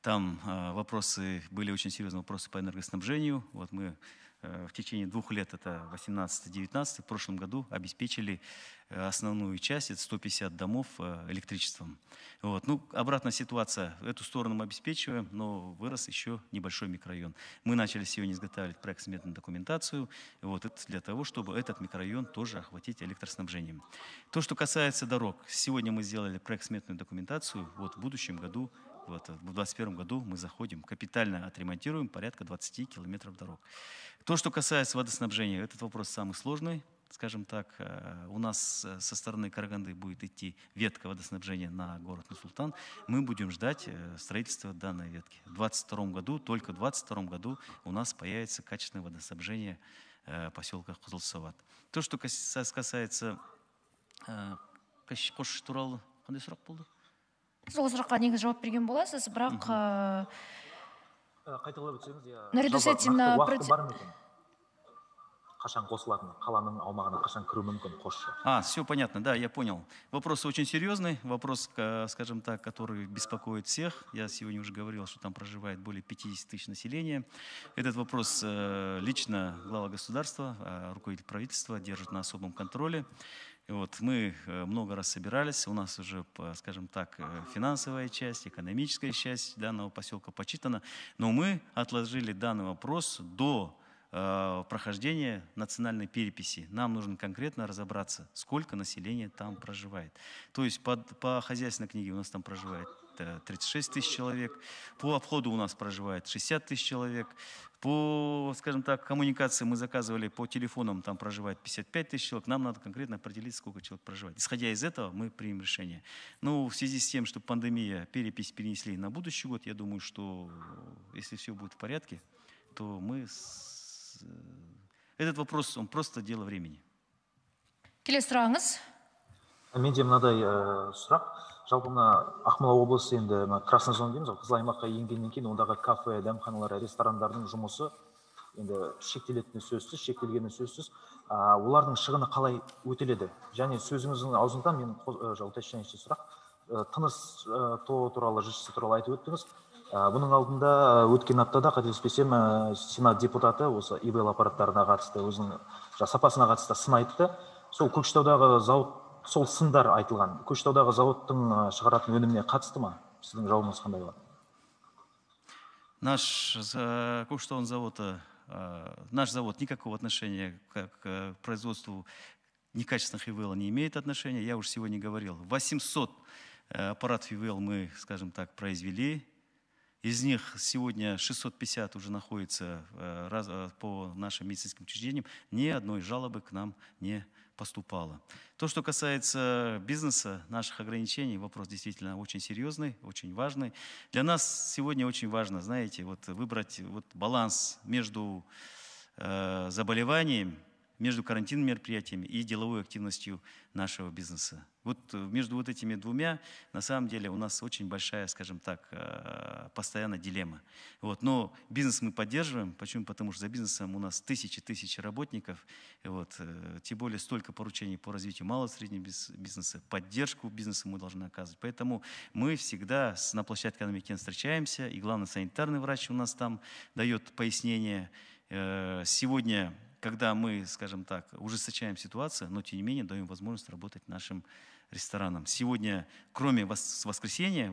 там вопросы, были очень серьезные вопросы по энергоснабжению. Вот мы в течение 2 лет, это 18-19, в прошлом году обеспечили основную часть, это 150 домов, электричеством. Вот. Ну, обратная ситуация, эту сторону мы обеспечиваем, но вырос еще небольшой микрорайон. Мы начали сегодня изготавливать проектно-сметную документацию, вот, это для того, чтобы этот микрорайон тоже охватить электроснабжением. То, что касается дорог, сегодня мы сделали проектно-сметную документацию, вот, в будущем году, вот, в 2021 году мы заходим, капитально отремонтируем порядка 20 километров дорог. То, что касается водоснабжения, этот вопрос самый сложный. Скажем так, у нас со стороны Караганды будет идти ветка водоснабжения на город Нур-Султан. Мы будем ждать строительства данной ветки. В 2022 году, только в 2022 году у нас появится качественное водоснабжение поселка Кызылсуат. То, что касается Кошыш туралы, қандай сұрақ болды? Сол сұраққа негіз жауап берген боласыз, бірақ қайталап өтсеңіз, қашан қосылатын, қаланың аумағына қашан кіру мүмкін, Қосшы? Все понятно, да, я понял. Вопрос очень серьезный, вопрос, скажем так, который беспокоит всех. Я сегодня уже говорил, что там проживает более 50 тысяч населения. Этот вопрос лично глава государства, руководитель правительства держит на особом контроле. Вот, мы много раз собирались, у нас уже, скажем так, финансовая часть, экономическая часть данного поселка почитана, но мы отложили данный вопрос до прохождения национальной переписи. Нам нужно конкретно разобраться, сколько населения там проживает. То есть по хозяйственной книге у нас там проживает это 36 тысяч человек, по обходу у нас проживает 60 тысяч человек, по, скажем так, коммуникации мы заказывали по телефонам, там проживает 55 тысяч человек, нам надо конкретно определить, сколько человек проживает. Исходя из этого, мы примем решение. Ну, в связи с тем, что пандемия, перепись перенесли на будущий год, я думаю, что если все будет в порядке, то мы... Этот вопрос, он просто дело времени. Мен де мынадай сұрақ. Жалпы мына Ақмола облысы енді красный зона дейміз, қызыл аймаққа енгеннен кейін ондағы кафе, дәмханалар, ресторандардың жұмысы енді шектелетіні сөзсіз, шектелгені сөзсіз. Олардың шығыны қалай өтеледі? Және сөзіңіздің аузыңдан мен уточняющий сұрақ. Тыныс туралы, жүйесі туралы айтып өттіңіз. Бұның алдында өткен аптада қателеспесем сенат депутаты осы ИВЛ аппараттарына қатысты, өзінің сапасына қатысты сын айтты. Сол Көкшетаудағы зауыт сол сындар айтылған. Көкшетаудағы зауыттың шығаратын өніміне қатысты ма? Сіздің жауабыңыз қандай болады? Наш завод никакого отношения к производству некачественных ИВЛ не имеет отношения. Я уже сегодня говорил, 800 аппаратов ИВЛ мы, скажем так, произвели. Из них сегодня 650 уже находится по нашим медицинским учреждениям. Ни одной жалобы к нам не поступало. То, что касается бизнеса, наших ограничений, вопрос действительно очень серьезный, очень важный. Для нас сегодня очень важно, знаете, вот выбрать вот баланс между заболеванием, между карантинными мероприятиями и деловой активностью нашего бизнеса. Вот между вот этими двумя, на самом деле, у нас очень большая, скажем так, постоянная дилемма. Вот. Но бизнес мы поддерживаем. Почему? Потому что за бизнесом у нас тысячи работников. Вот. Тем более столько поручений по развитию малого и среднего бизнеса. Поддержку бизнеса мы должны оказывать. Поэтому мы всегда на площадке Экономики встречаемся. И главный санитарный врач у нас там дает пояснение. Сегодня... Когда мы, скажем так, ужесточаем ситуацию, но тем не менее даем возможность работать нашим ресторанам. Сегодня, кроме воскресенья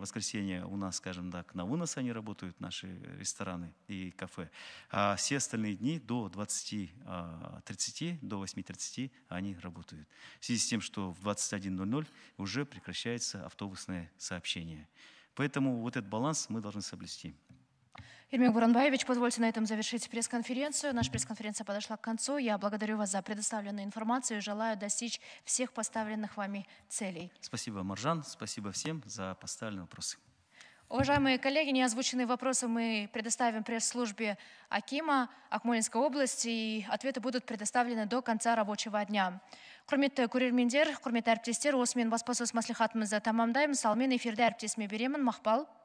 у нас, скажем так, на вынос они работают, наши рестораны и кафе. А все остальные дни до 20:30, до 8:30 они работают. В связи с тем, что в 21:00 уже прекращается автобусное сообщение. Поэтому вот этот баланс мы должны соблюсти. Ермек Буранбаевич, позвольте на этом завершить пресс-конференцию. Наша пресс-конференция подошла к концу. Я благодарю вас за предоставленную информацию и желаю достичь всех поставленных вами целей. Спасибо, Маржан. Спасибо всем за поставленные вопросы. Уважаемые коллеги, неозвученные вопросы мы предоставим пресс-службе Акима Акмолинской области, и ответы будут предоставлены до конца рабочего дня. Құрметті көрермендер, құрметті әріптестер, осымен баспасөз мәслихатымызды тамамдаймыз. Салмен эфирде әріптесіме беремін. Мақпал.